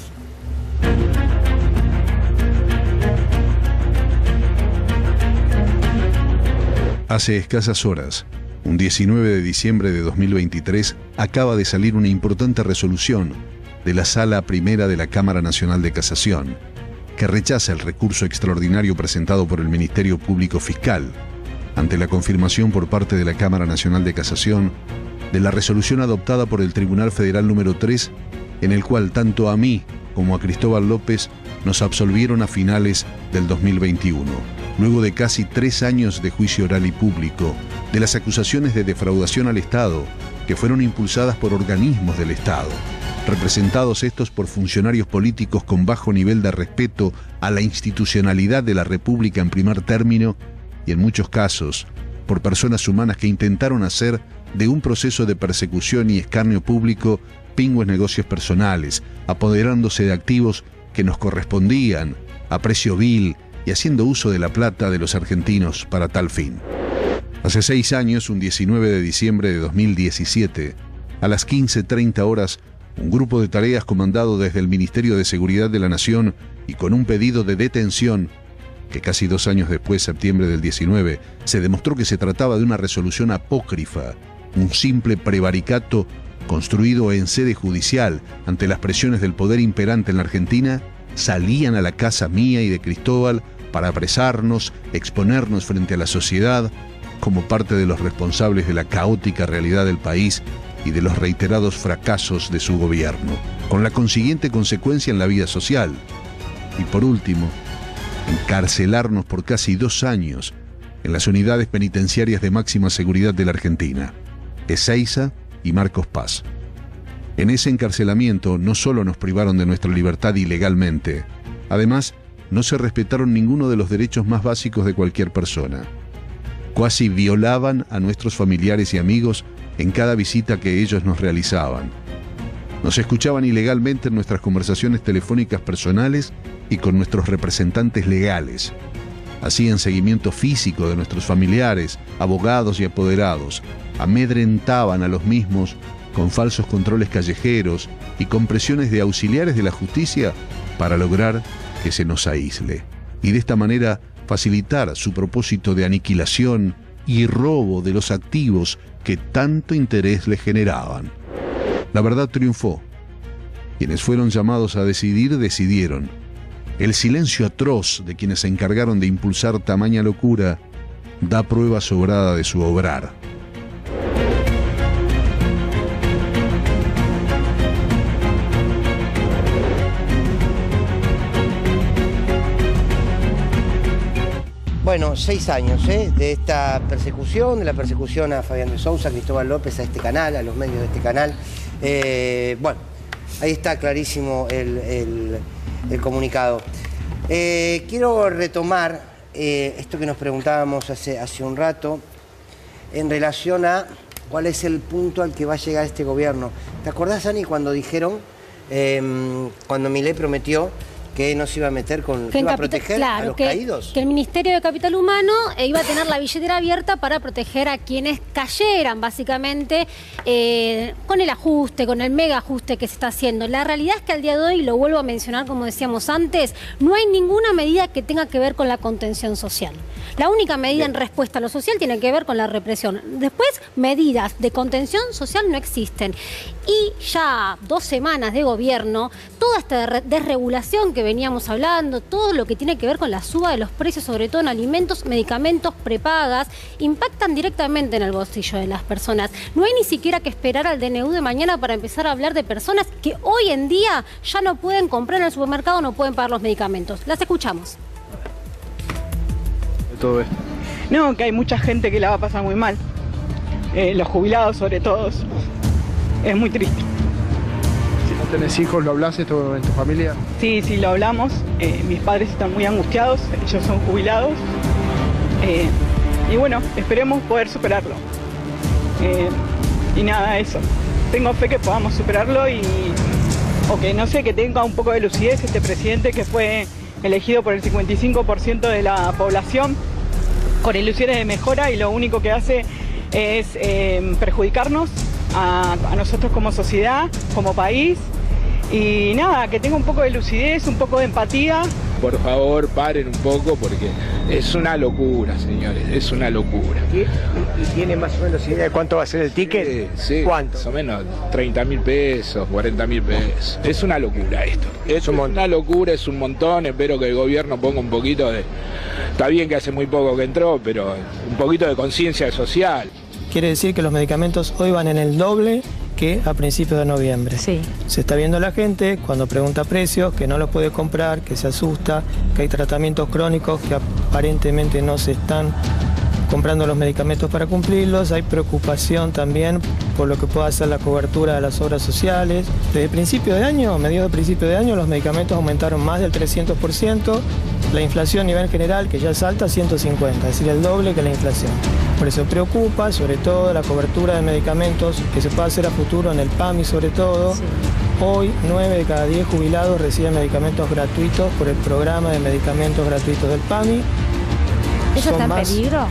Hace escasas horas, un diecinueve de diciembre de dos mil veintitrés, acaba de salir una importante resolución de la Sala Primera de la Cámara Nacional de Casación, que rechaza el recurso extraordinario presentado por el Ministerio Público Fiscal ante la confirmación por parte de la Cámara Nacional de Casación de la resolución adoptada por el Tribunal Federal número tres, en el cual tanto a mí como a Cristóbal López nos absolvieron a finales del dos mil veintiuno, luego de casi tres años de juicio oral y público, de las acusaciones de defraudación al Estado que fueron impulsadas por organismos del Estado, representados estos por funcionarios políticos con bajo nivel de respeto a la institucionalidad de la República en primer término y en muchos casos por personas humanas que intentaron hacer de un proceso de persecución y escarnio público pingües negocios personales, apoderándose de activos que nos correspondían a precio vil y haciendo uso de la plata de los argentinos para tal fin. Hace seis años, un diecinueve de diciembre de dos mil diecisiete, a las quince treinta horas, un grupo de tareas comandado desde el Ministerio de Seguridad de la Nación y con un pedido de detención, que casi dos años después, septiembre del diecinueve, se demostró que se trataba de una resolución apócrifa, un simple prevaricato construido en sede judicial ante las presiones del poder imperante en la Argentina, salían a la casa mía y de Cristóbal para apresarnos, exponernos frente a la sociedad como parte de los responsables de la caótica realidad del país y de los reiterados fracasos de su gobierno, con la consiguiente consecuencia en la vida social. Y por último, encarcelarnos por casi dos años en las unidades penitenciarias de máxima seguridad de la Argentina, Ezeiza y Marcos Paz. En ese encarcelamiento no solo nos privaron de nuestra libertad ilegalmente, además no se respetaron ninguno de los derechos más básicos de cualquier persona. Casi violaban a nuestros familiares y amigos en cada visita que ellos nos realizaban. Nos escuchaban ilegalmente en nuestras conversaciones telefónicas personales y con nuestros representantes legales. Hacían seguimiento físico de nuestros familiares, abogados y apoderados. Amedrentaban a los mismos con falsos controles callejeros y con presiones de auxiliares de la justicia para lograr que se nos aísle. Y de esta manera facilitar su propósito de aniquilación y robo de los activos que tanto interés les generaban. La verdad triunfó. Quienes fueron llamados a decidir, decidieron. El silencio atroz de quienes se encargaron de impulsar tamaña locura da prueba sobrada de su obrar. Bueno, seis años ¿eh? de esta persecución, de la persecución a Fabián de Sousa, a Cristóbal López, a este canal, a los medios de este canal. Eh, bueno, ahí está clarísimo el, el, el comunicado. Eh, quiero retomar eh, esto que nos preguntábamos hace, hace un rato en relación a cuál es el punto al que va a llegar este gobierno. ¿Te acordás, Ani, cuando dijeron, eh, cuando Milei prometió que no se iba a meter con... Que iba a proteger a los caídos? Que el Ministerio de Capital Humano iba a tener la billetera abierta para proteger a quienes cayeran, básicamente, eh, con el ajuste, con el mega ajuste que se está haciendo. La realidad es que al día de hoy, lo vuelvo a mencionar como decíamos antes, no hay ninguna medida que tenga que ver con la contención social. La única medida en respuesta a lo social tiene que ver con la represión. Después, medidas de contención social no existen. Y ya dos semanas de gobierno, toda esta desregulación que veníamos hablando, todo lo que tiene que ver con la suba de los precios, sobre todo en alimentos, medicamentos, prepagas, impactan directamente en el bolsillo de las personas. No hay ni siquiera que esperar al D N U de mañana para empezar a hablar de personas que hoy en día ya no pueden comprar en el supermercado, no pueden pagar los medicamentos. Las escuchamos. Todo esto. No, que hay mucha gente que la va a pasar muy mal. Eh, los jubilados, sobre todo. Es muy triste. ¿Tenés hijos? ¿Lo hablas esto en tu familia? Sí, sí, lo hablamos. Eh, mis padres están muy angustiados, ellos son jubilados. Eh, y bueno, esperemos poder superarlo. Eh, y nada, eso. tengo fe que podamos superarlo y, o que no sé, que tenga un poco de lucidez este presidente que fue elegido por el cincuenta y cinco por ciento de la población con ilusiones de mejora y lo único que hace es eh, perjudicarnos a, a nosotros como sociedad, como país. Y nada, que tenga un poco de lucidez, un poco de empatía. Por favor, paren un poco porque es una locura, señores, es una locura. ¿Y, y tiene más o menos idea de cuánto va a ser el ticket? Sí, sí, ¿cuánto? Más o menos treinta mil pesos, cuarenta mil pesos. Es una locura esto. Es un una locura, es un montón. Espero que el gobierno ponga un poquito de... Está bien que hace muy poco que entró, pero un poquito de conciencia social. Quiere decir que los medicamentos hoy van en el doble que a principios de noviembre. Sí. Se está viendo la gente cuando pregunta precios, que no los puede comprar, que se asusta, que hay tratamientos crónicos que aparentemente no se están comprando los medicamentos para cumplirlos. Hay preocupación también por lo que pueda ser la cobertura de las obras sociales. Desde principio de año, mediados de principio de año, los medicamentos aumentaron más del trescientos por ciento. La inflación a nivel general, que ya salta, ciento cincuenta, es decir, el doble que la inflación. Por eso preocupa, sobre todo, la cobertura de medicamentos que se pueda hacer a futuro en el PAMI, sobre todo. Sí. Hoy, nueve de cada diez jubilados reciben medicamentos gratuitos por el programa de medicamentos gratuitos del PAMI. ¿Eso está en peligro?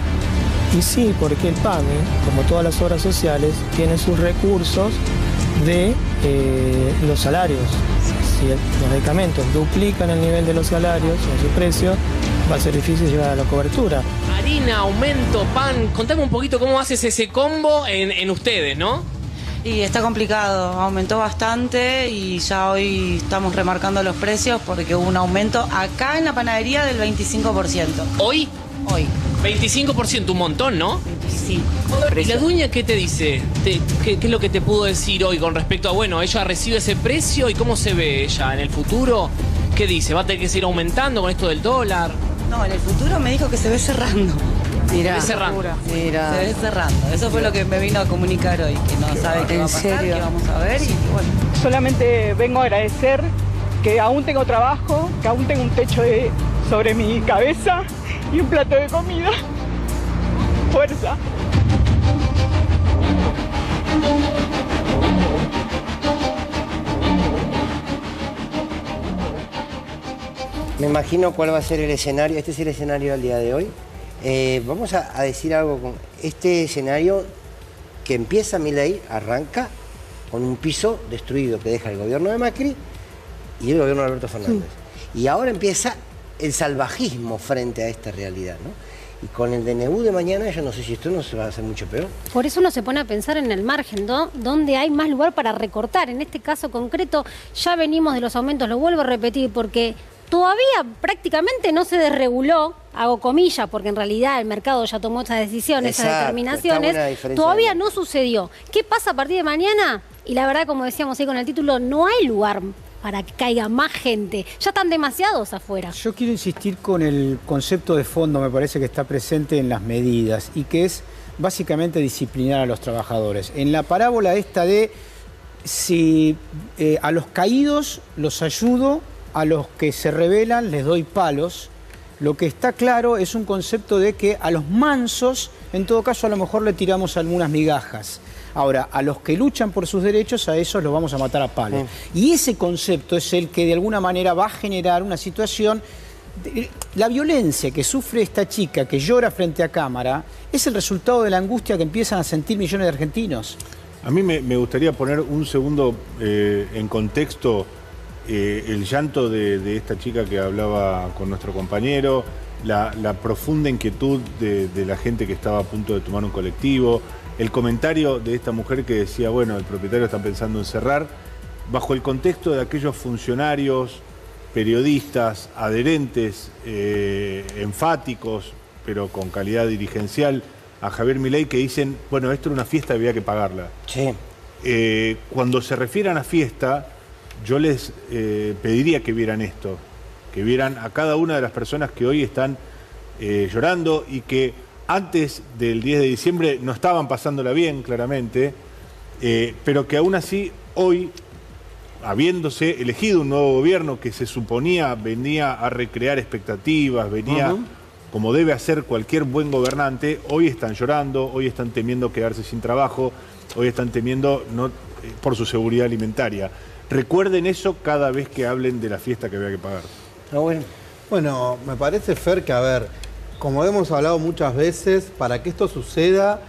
Y sí, porque el PAMI, como todas las obras sociales, tiene sus recursos de eh, los salarios. Si los medicamentos duplican el nivel de los salarios o su precio, va a ser difícil llegar a la cobertura. Harina, aumento, pan, contame un poquito cómo haces ese combo en, en ustedes, ¿no? Y está complicado, aumentó bastante y ya hoy estamos remarcando los precios porque hubo un aumento acá en la panadería del veinticinco por ciento. ¿Hoy? Hoy. veinticinco por ciento, un montón, ¿no? Sí. ¿Y la dueña qué te dice? ¿Te, qué, ¿Qué es lo que te pudo decir hoy con respecto a, bueno, ella recibe ese precio y cómo se ve ella en el futuro? ¿Qué dice? ¿Va a tener que seguir aumentando con esto del dólar? No, en el futuro me dijo que se ve cerrando. Mirá, se ve cerrando. Mirá. Se ve cerrando. Eso fue lo que me vino a comunicar hoy, que no sabe qué va a pasar, que vamos a ver y bueno. Solamente vengo a agradecer que aún tengo trabajo, que aún tengo un techo de, sobre mi cabeza y un plato de comida. Fuerza. Me imagino cuál va a ser el escenario. Este es el escenario del día de hoy. Eh, vamos a, a decir algo con este escenario que empieza Milei, arranca con un piso destruido que deja el gobierno de Macri y el gobierno de Alberto Fernández. Sí. Y ahora empieza el salvajismo frente a esta realidad, ¿no? Y con el D N U de mañana, yo no sé si esto no se va a hacer mucho peor. Por eso uno se pone a pensar en el margen, ¿no? Donde hay más lugar para recortar. En este caso concreto, ya venimos de los aumentos, lo vuelvo a repetir, porque todavía prácticamente no se desreguló, hago comillas, porque en realidad el mercado ya tomó esas decisiones, exacto, esas determinaciones. Todavía de... no sucedió. ¿Qué pasa a partir de mañana? Y la verdad, como decíamos ahí con el título, no hay lugar para que caiga más gente. Ya están demasiados afuera. Yo quiero insistir con el concepto de fondo, me parece que está presente en las medidas, y que es básicamente disciplinar a los trabajadores. En la parábola esta de si eh, a los caídos los ayudo, a los que se rebelan les doy palos, lo que está claro es un concepto de que a los mansos, en todo caso, a lo mejor le tiramos algunas migajas. Ahora, a los que luchan por sus derechos, a esos los vamos a matar a palos. Sí. Y ese concepto es el que de alguna manera va a generar una situación... De... La violencia que sufre esta chica que llora frente a cámara es el resultado de la angustia que empiezan a sentir millones de argentinos. A mí me, me gustaría poner un segundo eh, en contexto eh, el llanto de, de esta chica que hablaba con nuestro compañero, la, la profunda inquietud de, de la gente que estaba a punto de tomar un colectivo, el comentario de esta mujer que decía, bueno, el propietario está pensando en cerrar, bajo el contexto de aquellos funcionarios, periodistas, adherentes, eh, enfáticos, pero con calidad dirigencial, a Javier Milei que dicen, bueno, esto era una fiesta, había que pagarla. Sí. Eh, cuando se refieran a fiesta, yo les eh, pediría que vieran esto, que vieran a cada una de las personas que hoy están eh, llorando y que... antes del diez de diciembre no estaban pasándola bien, claramente, eh, pero que aún así hoy, habiéndose elegido un nuevo gobierno que se suponía venía a recrear expectativas, venía uh-huh. como debe hacer cualquier buen gobernante, hoy están llorando, hoy están temiendo quedarse sin trabajo, hoy están temiendo no por su seguridad alimentaria. Recuerden eso cada vez que hablen de la fiesta que había que pagar. Ah, bueno. Bueno, me parece, Fer, que a ver, como hemos hablado muchas veces, para que esto suceda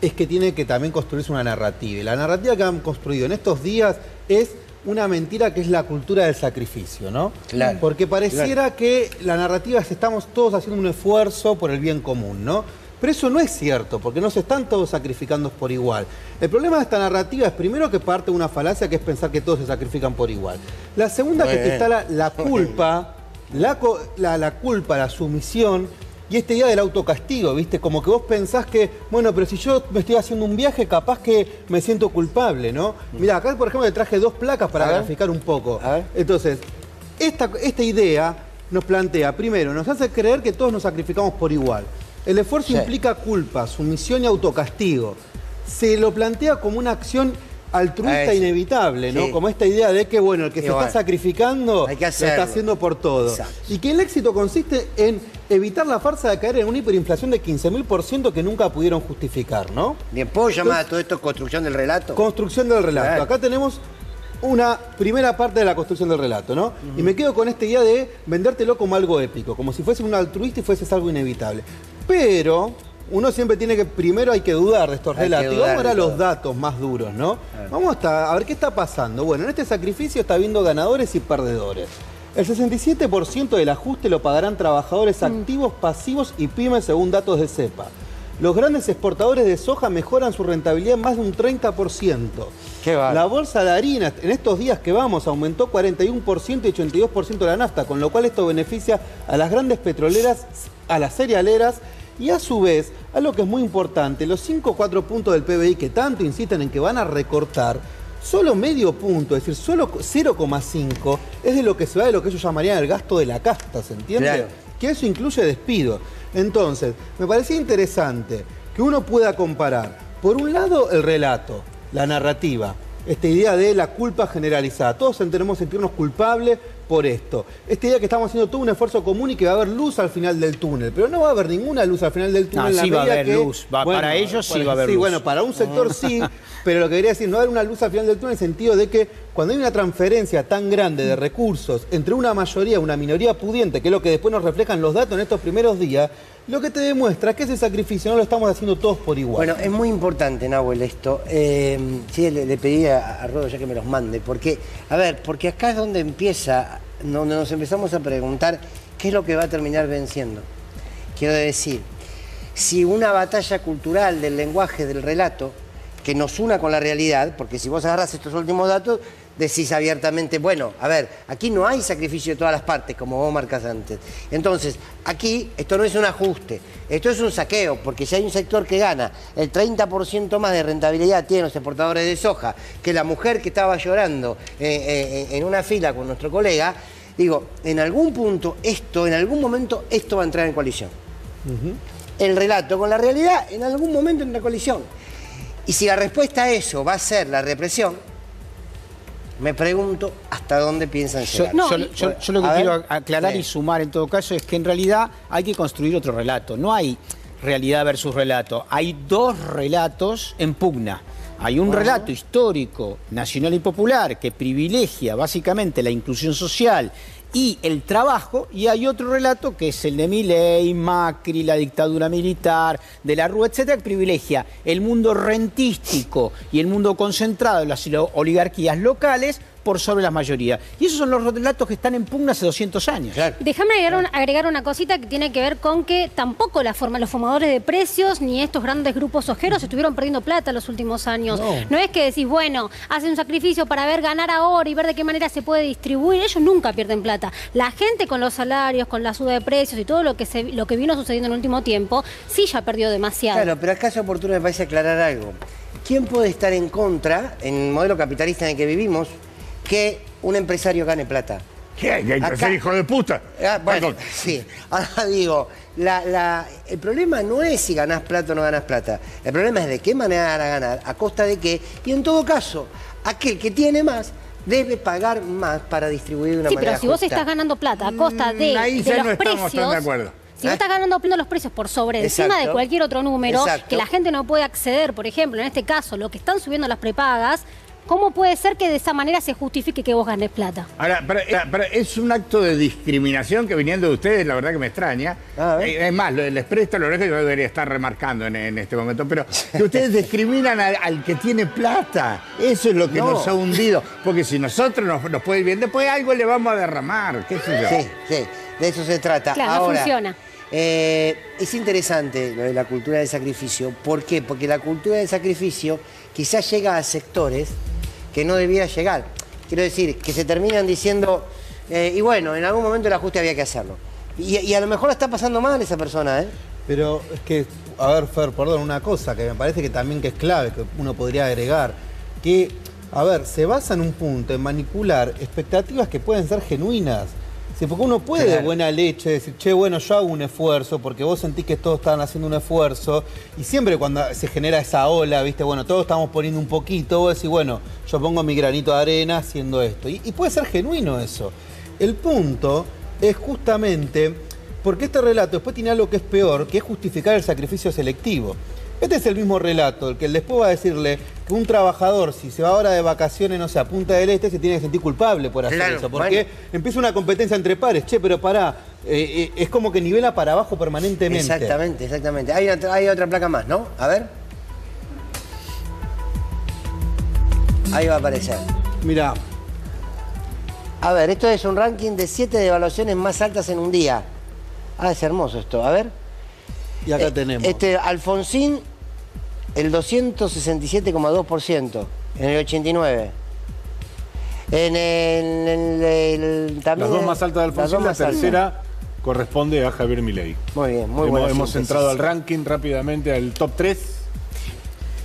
es que tiene que también construirse una narrativa. Y la narrativa que han construido en estos días es una mentira que es la cultura del sacrificio, ¿no? Claro. Porque pareciera claro. que la narrativa es estamos todos haciendo un esfuerzo por el bien común, ¿no? Pero eso no es cierto, porque no se están todos sacrificando por igual. El problema de esta narrativa es primero que parte de una falacia que es pensar que todos se sacrifican por igual. La segunda Muy que bien. te instala la culpa, la, la, la culpa, la sumisión y esta idea del autocastigo, ¿viste? Como que vos pensás que, bueno, pero si yo me estoy haciendo un viaje, capaz que me siento culpable, ¿no? Mirá, acá por ejemplo le traje dos placas para graficar un poco. Entonces, esta, esta idea nos plantea, primero, nos hace creer que todos nos sacrificamos por igual. El esfuerzo sí. implica culpa, sumisión y autocastigo. Se lo plantea como una acción altruista inevitable, ¿no? Sí. Como esta idea de que, bueno, el que y se bueno, está sacrificando lo está haciendo por todo. Exacto. Y que el éxito consiste en evitar la farsa de caer en una hiperinflación de quince mil por ciento que nunca pudieron justificar, ¿no? Bien, ¿puedo llamar Entonces, a todo esto construcción del relato? Construcción del relato. Claro. Acá tenemos una primera parte de la construcción del relato, ¿no? Uh-huh. Y me quedo con esta idea de vendértelo como algo épico, como si fuese un altruista y fueses algo inevitable. Pero uno siempre tiene que, primero hay que dudar de estos relatos. Vamos ahora a los datos más duros, ¿no? Vamos hasta, a ver qué está pasando. Bueno, en este sacrificio está habiendo ganadores y perdedores. El sesenta y siete por ciento del ajuste lo pagarán trabajadores mm. activos, pasivos y pymes según datos de CEPA. Los grandes exportadores de soja mejoran su rentabilidad en más de un treinta por ciento. Qué vale. La bolsa de harina en estos días que vamos aumentó cuarenta y uno por ciento y ochenta y dos por ciento la nafta, con lo cual esto beneficia a las grandes petroleras, a las cerealeras y a su vez, algo que es muy importante, los cinco a cuatro puntos del P B I que tanto insisten en que van a recortar, solo medio punto, es decir, solo cero coma cinco es de lo que se va de lo que ellos llamarían el gasto de la casta, ¿se entiende? Claro. Que eso incluye despido. Entonces, me parecía interesante que uno pueda comparar, por un lado, el relato, la narrativa, esta idea de la culpa generalizada. Todos tenemos que sentirnos culpables por esto. Esta idea que estamos haciendo todo un esfuerzo común y que va a haber luz al final del túnel. Pero no va a haber ninguna luz al final del túnel. No, sí va a haber luz. Para ellos sí va a haber luz. Sí, bueno, para un sector sí, pero lo que quería decir, no va a haber una luz al final del túnel en el sentido de que cuando hay una transferencia tan grande de recursos entre una mayoría y una minoría pudiente, que es lo que después nos reflejan los datos en estos primeros días, lo que te demuestra es que ese sacrificio no lo estamos haciendo todos por igual. Bueno, es muy importante, Nahuel, esto. Eh, sí, le, le pedí a, a Rodo ya que me los mande. Porque, a ver, porque acá es donde empieza, donde nos empezamos a preguntar qué es lo que va a terminar venciendo. Quiero decir, si una batalla cultural del lenguaje, del relato, que nos una con la realidad, porque si vos agarrás estos últimos datos, decís abiertamente, bueno, a ver, aquí no hay sacrificio de todas las partes, como vos marcás antes. Entonces, aquí esto no es un ajuste, esto es un saqueo, porque si hay un sector que gana el treinta por ciento más de rentabilidad tienen los exportadores de soja, que la mujer que estaba llorando eh, eh, en una fila con nuestro colega, digo, en algún punto esto, en algún momento esto va a entrar en colisión. Uh-huh. El relato con la realidad en algún momento entra en colisión. Y si la respuesta a eso va a ser la represión, me pregunto hasta dónde piensan llegar. Yo, no, yo, yo, yo lo que quiero ver, aclarar sí. y sumar en todo caso es que en realidad hay que construir otro relato. No hay realidad versus relato. Hay dos relatos en pugna. Hay un uh-huh. relato histórico, nacional y popular, que privilegia básicamente la inclusión social y el trabajo, y hay otro relato que es el de Milei, Macri, la dictadura militar, de la Rúa, etcétera, que privilegia el mundo rentístico y el mundo concentrado en las oligarquías locales por sobre la mayoría. Y esos son los relatos que están en pugna hace doscientos años. Claro. Déjame agregar, claro. un, agregar una cosita que tiene que ver con que tampoco la forma, los formadores de precios ni estos grandes grupos ojeros estuvieron perdiendo plata en los últimos años. No. No es que decís, bueno, hacen un sacrificio para ver ganar ahora y ver de qué manera se puede distribuir. Ellos nunca pierden plata. La gente con los salarios, con la suba de precios y todo lo que, se, lo que vino sucediendo en el último tiempo, sí ya perdió demasiado. Claro, pero acá es oportuno, me parece, aclarar algo. ¿Quién puede estar en contra, en el modelo capitalista en el que vivimos, que un empresario gane plata? ¿Qué? ¿Qué empresario, hijo de puta? Ah, bueno, sí. Ahora digo, la, la, el problema no es si ganás plata o no ganás plata. El problema es de qué manera van a ganar, a costa de qué. Y en todo caso, aquel que tiene más debe pagar más para distribuir de una sí, manera justa. Sí, pero si justa. Vos estás ganando plata a costa de, Ahí de los no precios... Tan de acuerdo. Si vos estás ganando los precios por sobre Exacto. encima de cualquier otro número, Exacto. que la gente no puede acceder, por ejemplo, en este caso, lo que están subiendo las prepagas, ¿Cómo puede ser que de esa manera se justifique que vos ganes plata? Ahora, pero, pero es un acto de discriminación que viniendo de ustedes, la verdad que me extraña. Ah, ¿eh? Es más, les presto la oreja que yo debería estar remarcando en, en este momento, pero que ustedes discriminan al, al que tiene plata. Eso es lo que no. nos ha hundido. Porque si nosotros nos, nos puede ir bien, después algo le vamos a derramar, qué sé yo. Sí, sí, de eso se trata. Claro, ahora, no funciona. Eh, es interesante lo de la cultura del sacrificio. ¿Por qué? Porque la cultura del sacrificio quizás llega a sectores que no debiera llegar. Quiero decir, que se terminan diciendo, eh, y bueno, en algún momento el ajuste había que hacerlo. Y, y a lo mejor está pasando mal esa persona, ¿eh? Pero es que, a ver, Fer, perdón, una cosa que me parece que también que es clave, que uno podría agregar, que, a ver, se basa en un punto, en manipular expectativas que pueden ser genuinas. Porque uno puede claro. de buena leche decir, che, bueno, yo hago un esfuerzo, porque vos sentís que todos están haciendo un esfuerzo, y siempre cuando se genera esa ola, viste, bueno, todos estamos poniendo un poquito, vos decís, bueno, yo pongo mi granito de arena haciendo esto. Y, y puede ser genuino eso. El punto es justamente, porque este relato después tiene algo que es peor, que es justificar el sacrificio selectivo. Este es el mismo relato, el que después va a decirle que un trabajador, si se va ahora de vacaciones, no sé, a Punta del Este, se tiene que sentir culpable por hacer claro, eso. Porque bueno. empieza una competencia entre pares. Che, pero pará, eh, eh, es como que nivela para abajo permanentemente. Exactamente, exactamente. Hay, una, hay otra placa más, ¿no? A ver. Ahí va a aparecer. Mirá. A ver, esto es un ranking de siete devaluaciones más altas en un día. Ah, es hermoso esto. A ver. Y acá tenemos. Este, Alfonsín, el doscientos sesenta y siete coma dos por ciento, en el ochenta y nueve. En el, el, el también, las dos más altas de Alfonsín, la tercera altas. corresponde a Javier Milei. Muy bien, muy bueno. Hemos entrado al ranking rápidamente, al top tres.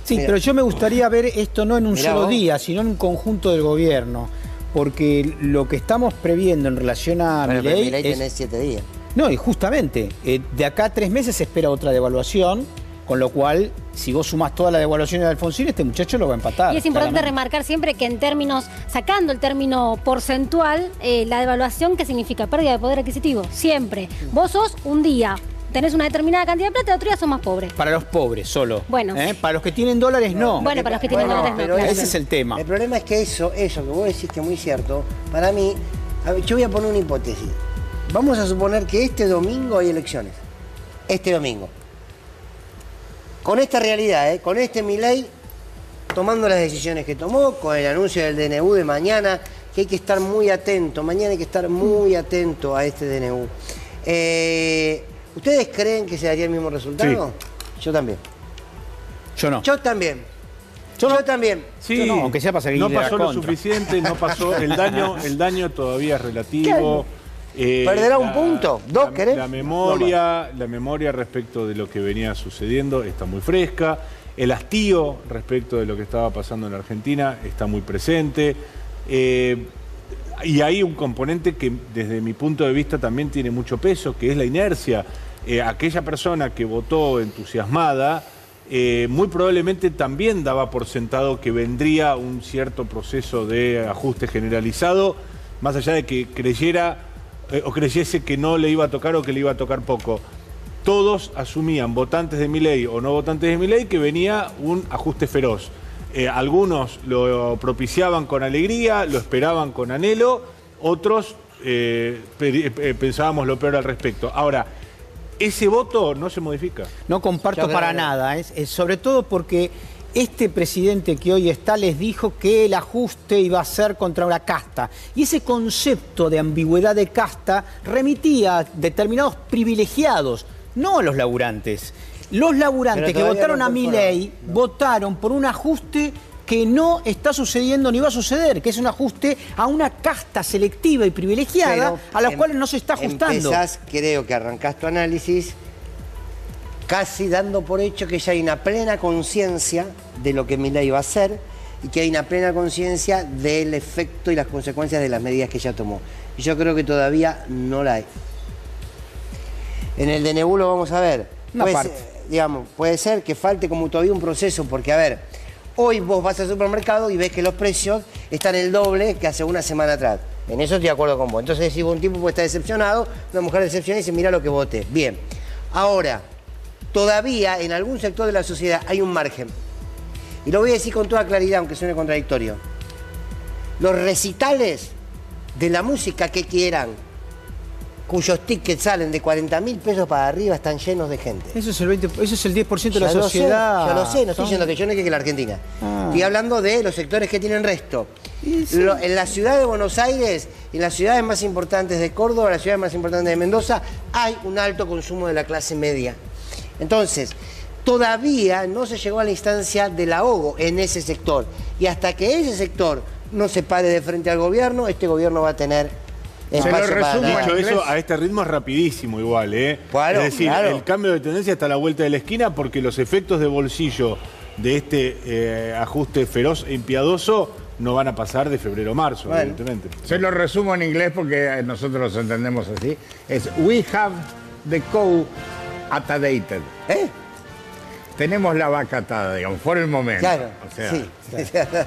Sí, Mirá. pero yo me gustaría ver esto no en un Mirá solo vos. día, sino en un conjunto del gobierno. Porque lo que estamos previendo en relación a bueno, Milei... Milei tiene siete días. No, y justamente, eh, de acá a tres meses se espera otra devaluación, con lo cual, si vos sumás todas las devaluaciones de Alfonsín, este muchacho lo va a empatar. Y es importante claramente. remarcar siempre que en términos, sacando el término porcentual, eh, la devaluación, ¿qué significa? Pérdida de poder adquisitivo, siempre. Vos sos un día, tenés una determinada cantidad de plata, el otro día sos más pobre. Para los pobres solo. Bueno. ¿Eh? Para los que tienen dólares, no. no. Bueno, para los que tienen bueno, dólares, pero no. Claro. Ese es el tema. El problema es que eso, eso que vos decís que es muy cierto, para mí, a ver, yo voy a poner una hipótesis. Vamos a suponer que este domingo hay elecciones. Este domingo. Con esta realidad, ¿eh? Con este Milei tomando las decisiones que tomó, con el anuncio del D N U de mañana, que hay que estar muy atento. Mañana hay que estar muy atento a este D N U. Eh, ¿Ustedes creen que se daría el mismo resultado? Sí. Yo también. Yo no. Yo también. Yo, Yo no. también. Sí, Yo no, aunque sea para seguir No pasó lo suficiente, no pasó. El daño, el daño todavía es relativo. ¿Qué? Eh, ¿Perderá un la, punto? ¿Dos la, querés? La memoria, no, la memoria respecto de lo que venía sucediendo está muy fresca. El hastío respecto de lo que estaba pasando en la Argentina está muy presente. Eh, y hay un componente que desde mi punto de vista también tiene mucho peso, que es la inercia. Eh, aquella persona que votó entusiasmada, eh, muy probablemente también daba por sentado que vendría un cierto proceso de ajuste generalizado, más allá de que creyera... o creyese que no le iba a tocar o que le iba a tocar poco. Todos asumían, votantes de Milei o no votantes de Milei, que venía un ajuste feroz. Eh, algunos lo propiciaban con alegría, lo esperaban con anhelo, otros eh, pensábamos lo peor al respecto. Ahora, ese voto no se modifica. No comparto para nada, ¿eh? Sobre todo porque este presidente que hoy está les dijo que el ajuste iba a ser contra una casta. Y ese concepto de ambigüedad de casta remitía a determinados privilegiados, no a los laburantes. Los laburantes que votaron no a Milei no. votaron por un ajuste que no está sucediendo ni va a suceder, que es un ajuste a una casta selectiva y privilegiada, pero a la cual no se está ajustando. Empezás, creo que arrancás tu análisis casi dando por hecho que ya hay una plena conciencia de lo que Milei va a hacer y que hay una plena conciencia del efecto y las consecuencias de las medidas que ya tomó. Y yo creo que todavía no la hay. En el D N U lo vamos a ver. Una puede, parte. Ser, digamos, puede ser que falte como todavía un proceso, porque a ver, hoy vos vas al supermercado y ves que los precios están el doble que hace una semana atrás. En eso estoy de acuerdo con vos. Entonces, si un tipo puede estar decepcionado, una mujer decepcionada y dice, mira lo que voté. Bien. Ahora, todavía en algún sector de la sociedad hay un margen. Y lo voy a decir con toda claridad, aunque suene contradictorio. los recitales de la música que quieran, cuyos tickets salen de cuarenta mil pesos para arriba, están llenos de gente. Eso es el, veinte, eso es el diez por ciento de la sociedad. Yo lo sé, no estoy diciendo que yo no quiero que la Argentina. Ah. Estoy hablando de los sectores que tienen resto. Sí, sí. Lo, en la ciudad de Buenos Aires, en las ciudades más importantes de Córdoba, en las ciudades más importantes de Mendoza, hay un alto consumo de la clase media. Entonces, todavía no se llegó a la instancia del ahogo en ese sector. Y hasta que ese sector no se pare de frente al gobierno, este gobierno va a tener... Se lo resumo, dicho eso, a este ritmo es rapidísimo igual, ¿eh? Claro, es decir, claro. El cambio de tendencia está a la vuelta de la esquina, porque los efectos de bolsillo de este eh, ajuste feroz e impiadoso no van a pasar de febrero a marzo, bueno, evidentemente. Se lo resumo en inglés porque nosotros entendemos así. Es, we have the cow atadated. ¿Eh? Tenemos la vaca atada, digamos, por el momento. Claro, o sea, sí. Claro.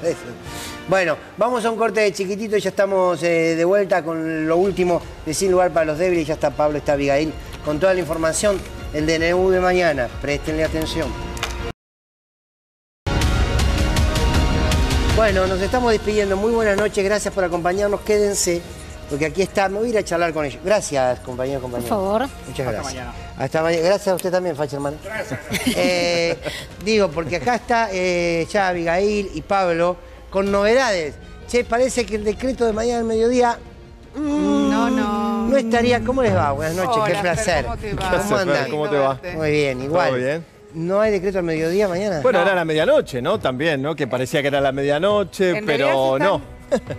Bueno, vamos a un corte de chiquitito y ya estamos eh, de vuelta con lo último de Sin Lugar para los Débiles. Ya está Pablo, está Abigail, con toda la información, el D N U de mañana. Préstenle atención. Bueno, nos estamos despidiendo. Muy buenas noches, gracias por acompañarnos. Quédense, porque aquí está, me voy a ir a charlar con ellos. Gracias, compañero, compañero. Por favor. Muchas gracias. Hasta mañana. Hasta mañana. Gracias a usted también, Facha, hermano. Gracias. Eh, digo, porque acá está eh, ya Abigail y Pablo con novedades. Che, parece que el decreto de mañana al mediodía... Mmm, no, no. No estaría... ¿Cómo les va? Buenas noches, hola, qué placer. ¿Cómo te va? ¿Cómo andan? ¿Cómo te va? Muy bien, igual. Muy bien. ¿No hay decreto al mediodía mañana? Bueno, no. Era la medianoche, ¿no? También, ¿no? Que parecía que era la medianoche, en pero están... no.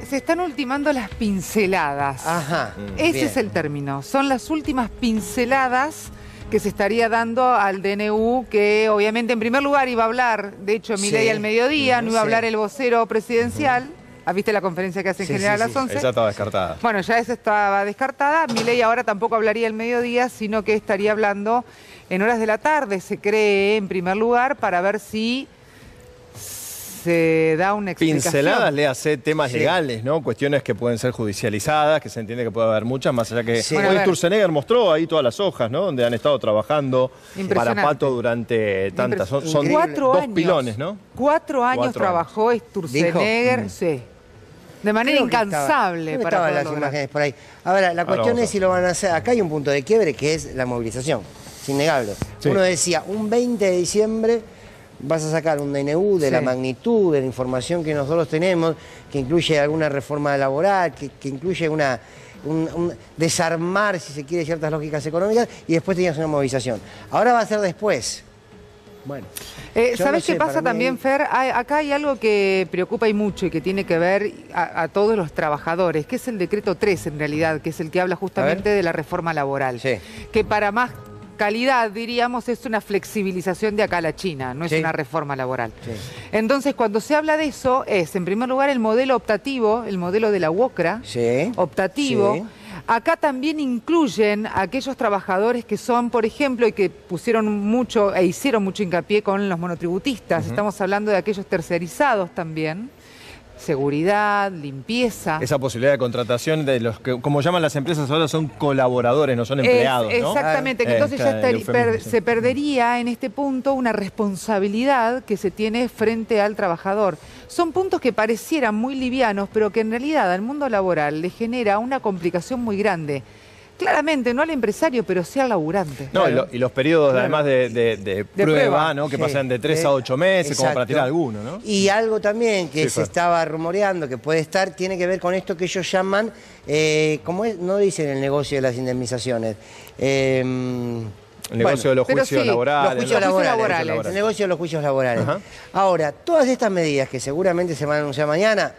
Se están ultimando las pinceladas. Ajá, ese bien. Es el término. Son las últimas pinceladas que se estaría dando al D N U, que obviamente en primer lugar iba a hablar, de hecho, Milei sí, al mediodía, no iba sí. a hablar el vocero presidencial. Uh-huh. ¿Viste la conferencia que hace en sí, general sí, a las sí. once? Esa estaba descartada. Bueno, ya esa estaba descartada. Milei ahora tampoco hablaría el mediodía, sino que estaría hablando en horas de la tarde, se cree, en primer lugar, para ver si... se da una explicación. Pinceladas, le hace temas sí. legales, ¿no? Cuestiones que pueden ser judicializadas, que se entiende que puede haber muchas, más allá que... Sí. Bueno, hoy Sturzenegger mostró ahí todas las hojas, ¿no? Donde han estado trabajando para Pato durante tantas... Son, son cuatro dos años, pilones, ¿no? Cuatro años cuatro trabajó Sturzenegger, mm. sí. De manera incansable. Estaba, para estaban las imágenes por ahí. Ahora, la cuestión Ahora es si lo van a hacer... Acá hay un punto de quiebre que es la movilización. Es innegable. Sí. Uno decía, un veinte de diciembre... vas a sacar un D N U de sí. la magnitud, de la información que nosotros tenemos, que incluye alguna reforma laboral, que, que incluye una un, un desarmar, si se quiere, ciertas lógicas económicas, y después tenías una movilización. Ahora va a ser después. Bueno. Eh, ¿Sabes no sé, qué pasa también, mí... Fer? Hay, acá hay algo que preocupa y mucho y que tiene que ver a, a todos los trabajadores, que es el decreto tres, en realidad, que es el que habla justamente de la reforma laboral. Sí. Que para más... calidad, diríamos, es una flexibilización de acá a la China, no es sí. una reforma laboral. Sí. Entonces, cuando se habla de eso, es, en primer lugar, el modelo optativo, el modelo de la UOCRA, sí. optativo. Sí. Acá también incluyen a aquellos trabajadores que son, por ejemplo, y que pusieron mucho, e hicieron mucho hincapié con los monotributistas. Uh-huh. Estamos hablando de aquellos tercerizados también. Seguridad, limpieza. Esa posibilidad de contratación de los que, como llaman las empresas ahora, son colaboradores, no son empleados, es, exactamente, ¿no? Exactamente, ah, entonces ya per, se perdería en este punto una responsabilidad que se tiene frente al trabajador. Son puntos que parecieran muy livianos, pero que en realidad al mundo laboral le genera una complicación muy grande. Claramente, no al empresario, pero sí al laburante. No, claro. Y los periodos, claro, además de, de, de, de prueba, prueba, ¿no? Que sí, pasan de tres de, a ocho meses, exacto, como para tirar alguno, ¿no? Y algo también que sí, se fue. estaba rumoreando, que puede estar, tiene que ver con esto que ellos llaman, eh, como es, no dicen el negocio de las indemnizaciones. Eh, el negocio bueno, de los juicios, sí, laborales, los juicios, los juicios laborales, laborales. laborales. El negocio de los juicios laborales. Ajá. Ahora, todas estas medidas que seguramente se van a anunciar mañana,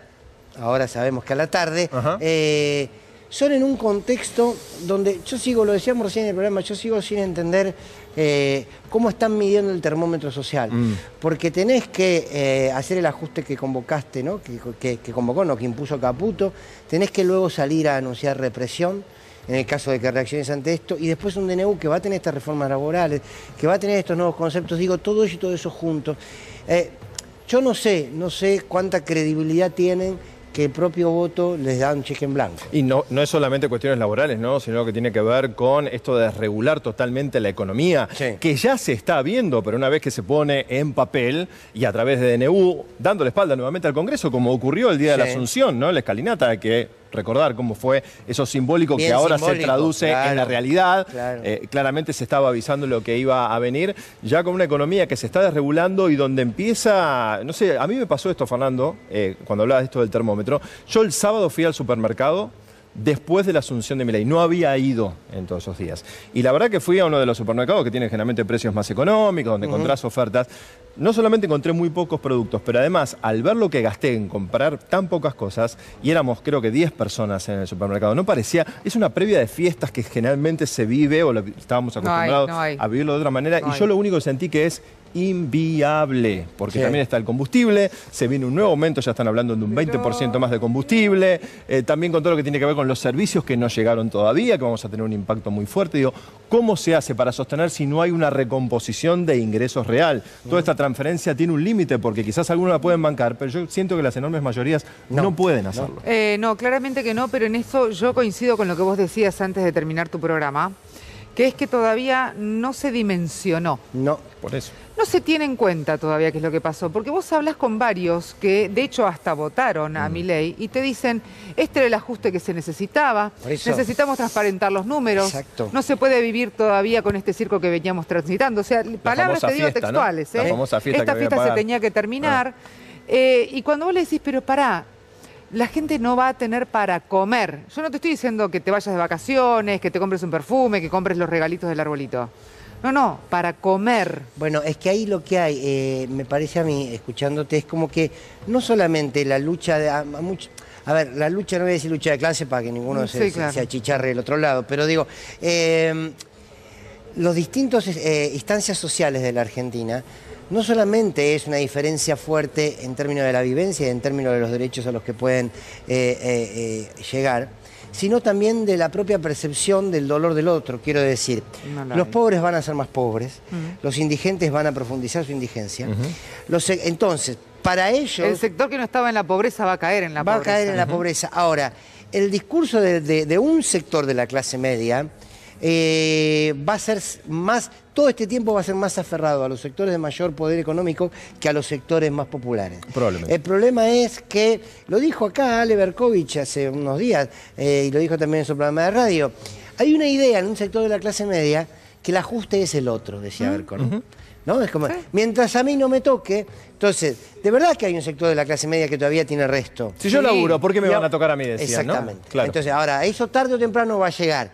ahora sabemos que a la tarde, eh, son en un contexto donde, yo sigo, lo decíamos recién en el programa, yo sigo sin entender eh, cómo están midiendo el termómetro social. Mm. Porque tenés que eh, hacer el ajuste que convocaste, ¿no? Que, que, que convocó, no, que impuso Caputo. Tenés que luego salir a anunciar represión, en el caso de que reacciones ante esto. Y después un D N U que va a tener estas reformas laborales, que va a tener estos nuevos conceptos. Digo, todo eso y todo eso juntos. Eh, yo no sé, no sé cuánta credibilidad tienen que el propio voto les da un cheque en blanco. Y no, no es solamente cuestiones laborales, ¿no? Sino que tiene que ver con esto de regular totalmente la economía, sí, que ya se está viendo, pero una vez que se pone en papel y a través de D N U, dando la espalda nuevamente al Congreso, como ocurrió el día, sí, de la Asunción, ¿no? La escalinata, que recordar cómo fue eso simbólico, bien que ahora simbólico, se traduce, claro, en la realidad. Claro. Eh, claramente se estaba avisando lo que iba a venir, ya con una economía que se está desregulando y donde empieza... No sé, a mí me pasó esto, Fernando, eh, cuando hablabas de esto del termómetro. Yo el sábado fui al supermercado después de la asunción de Milei. No había ido en todos esos días. Y la verdad que fui a uno de los supermercados que tienen generalmente precios más económicos, donde, uh-huh, encontrás ofertas. No solamente encontré muy pocos productos, pero además, al ver lo que gasté en comprar tan pocas cosas, y éramos creo que diez personas en el supermercado, no parecía, es una previa de fiestas que generalmente se vive, o lo, estábamos acostumbrados no hay, no hay. a vivirlo de otra manera, no y yo lo único que sentí que es inviable, porque sí, también está el combustible, se viene un nuevo aumento, ya están hablando de un veinte por ciento más de combustible, eh, también con todo lo que tiene que ver con los servicios que no llegaron todavía, que vamos a tener un impacto muy fuerte. Digo, ¿cómo se hace para sostener si no hay una recomposición de ingresos real? Toda esta transferencia tiene un límite, porque quizás algunos la pueden bancar, pero yo siento que las enormes mayorías no, no pueden hacerlo. No. Eh, no, claramente que no, pero en eso yo coincido con lo que vos decías antes de terminar tu programa, que es que todavía no se dimensionó. No, por eso. No se tiene en cuenta todavía qué es lo que pasó, porque vos hablas con varios que, de hecho, hasta votaron a mm. Milei y te dicen, este era el ajuste que se necesitaba, necesitamos transparentar los números, exacto, no se puede vivir todavía con este circo que veníamos transitando. O sea, la palabras te digo fiesta, textuales, ¿no? ¿eh? La famosa fiesta Esta que fiesta se tenía que terminar. Ah. Eh, y cuando vos le decís, pero pará, la gente no va a tener para comer. Yo no te estoy diciendo que te vayas de vacaciones, que te compres un perfume, que compres los regalitos del arbolito. No, no, para comer. Bueno, es que ahí lo que hay, eh, me parece a mí, escuchándote, es como que no solamente la lucha de... A, a, mucho, a ver, la lucha, no voy a decir lucha de clase para que ninguno sí, se, claro. se, se achicharre del otro lado, pero digo, eh, los distintos eh, instancias sociales de la Argentina... No solamente es una diferencia fuerte en términos de la vivencia y en términos de los derechos a los que pueden eh, eh, eh, llegar, sino también de la propia percepción del dolor del otro. Quiero decir, no los hay. pobres van a ser más pobres, uh-huh, los indigentes van a profundizar su indigencia. Uh-huh. los, entonces, para ellos... El sector que no estaba en la pobreza va a caer en la va pobreza. Va a caer en la uh-huh. pobreza. Ahora, el discurso de, de, de un sector de la clase media... Eh, va a ser más, todo este tiempo va a ser más aferrado a los sectores de mayor poder económico que a los sectores más populares. Probablemente. El problema es que, lo dijo acá Ale Bercovich hace unos días, eh, y lo dijo también en su programa de radio, hay una idea en un sector de la clase media que el ajuste es el otro, decía Bercovich. Uh-huh. ¿No? Es como, ¿sí? Mientras a mí no me toque, entonces, de verdad que hay un sector de la clase media que todavía tiene resto. Si yo sí. laburo, ¿por qué me yo, van a tocar a mí? Decía, exactamente. ¿No? Claro. Entonces, ahora, eso tarde o temprano va a llegar.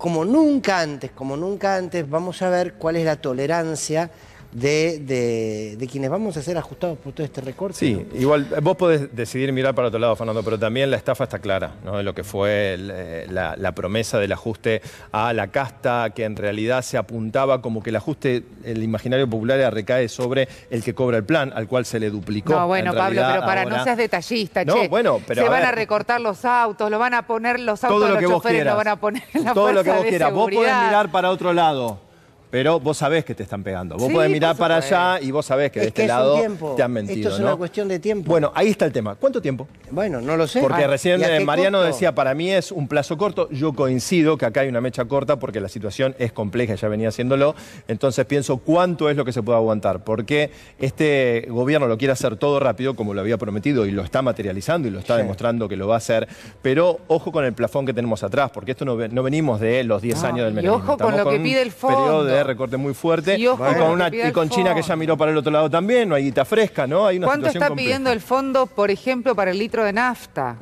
Como nunca antes, como nunca antes, vamos a ver cuál es la tolerancia de, de, de quienes vamos a ser ajustados por todo este recorte. Sí, ¿no? Igual vos podés decidir mirar para otro lado, Fernando, pero también la estafa está clara, ¿no? De lo que fue el, la, la promesa del ajuste a la casta, que en realidad se apuntaba como que el ajuste, el imaginario popular recae sobre el que cobra el plan, al cual se le duplicó. No, bueno, en Pablo, realidad, pero para ahora... no seas detallista, no, che. Bueno, pero se a van ver... a recortar los autos, lo van a poner los autos, todo lo los que choferes vos quieras, lo van a poner en la todo lo que vos quieras. Vos podés mirar para otro lado. Pero vos sabés que te están pegando. Vos sí, podés mirar para allá y vos sabés que de este lado te han mentido. Esto es una cuestión de tiempo. Bueno, ahí está el tema. ¿Cuánto tiempo? Bueno, no lo sé. Porque recién Mariano decía, para mí es un plazo corto. Yo coincido que acá hay una mecha corta porque la situación es compleja, ya venía haciéndolo. Entonces pienso cuánto es lo que se puede aguantar. Porque este gobierno lo quiere hacer todo rápido, como lo había prometido, y lo está materializando y lo está sí. demostrando que lo va a hacer. Pero ojo con el plafón que tenemos atrás, porque esto no, no venimos de los diez no, años del menemismo. Y ojo con Estamos lo que pide el fondo. Recorte muy fuerte y, ojo, y con, una, y con China que ya miró para el otro lado también, no hay guita fresca, ¿no? Hay una ¿Cuánto está compleja. pidiendo el fondo, por ejemplo, para el litro de nafta?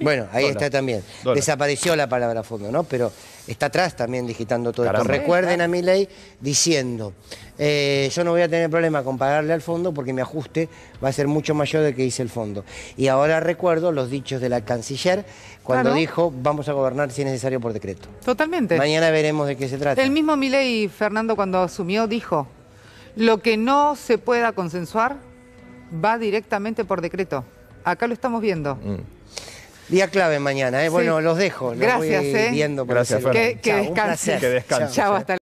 Bueno, ahí Dólar. está también. Dólar. Desapareció la palabra fondo, ¿no? Pero está atrás también digitando todo Caramba. esto. Recuerden a Milei diciendo, eh, yo no voy a tener problema con pagarle al fondo porque mi ajuste va a ser mucho mayor del que hice el fondo. Y ahora recuerdo los dichos de la canciller cuando claro. dijo, vamos a gobernar si es necesario por decreto. Totalmente. Mañana veremos de qué se trata. El mismo Milei, Fernando, cuando asumió, dijo, lo que no se pueda consensuar va directamente por decreto. Acá lo estamos viendo. Mm. Día clave mañana, ¿eh? Sí. Bueno, los dejo. Los Gracias, voy eh. viendo por Gracias, Fer. Que, que descansen. Que descansen. Chao, hasta luego.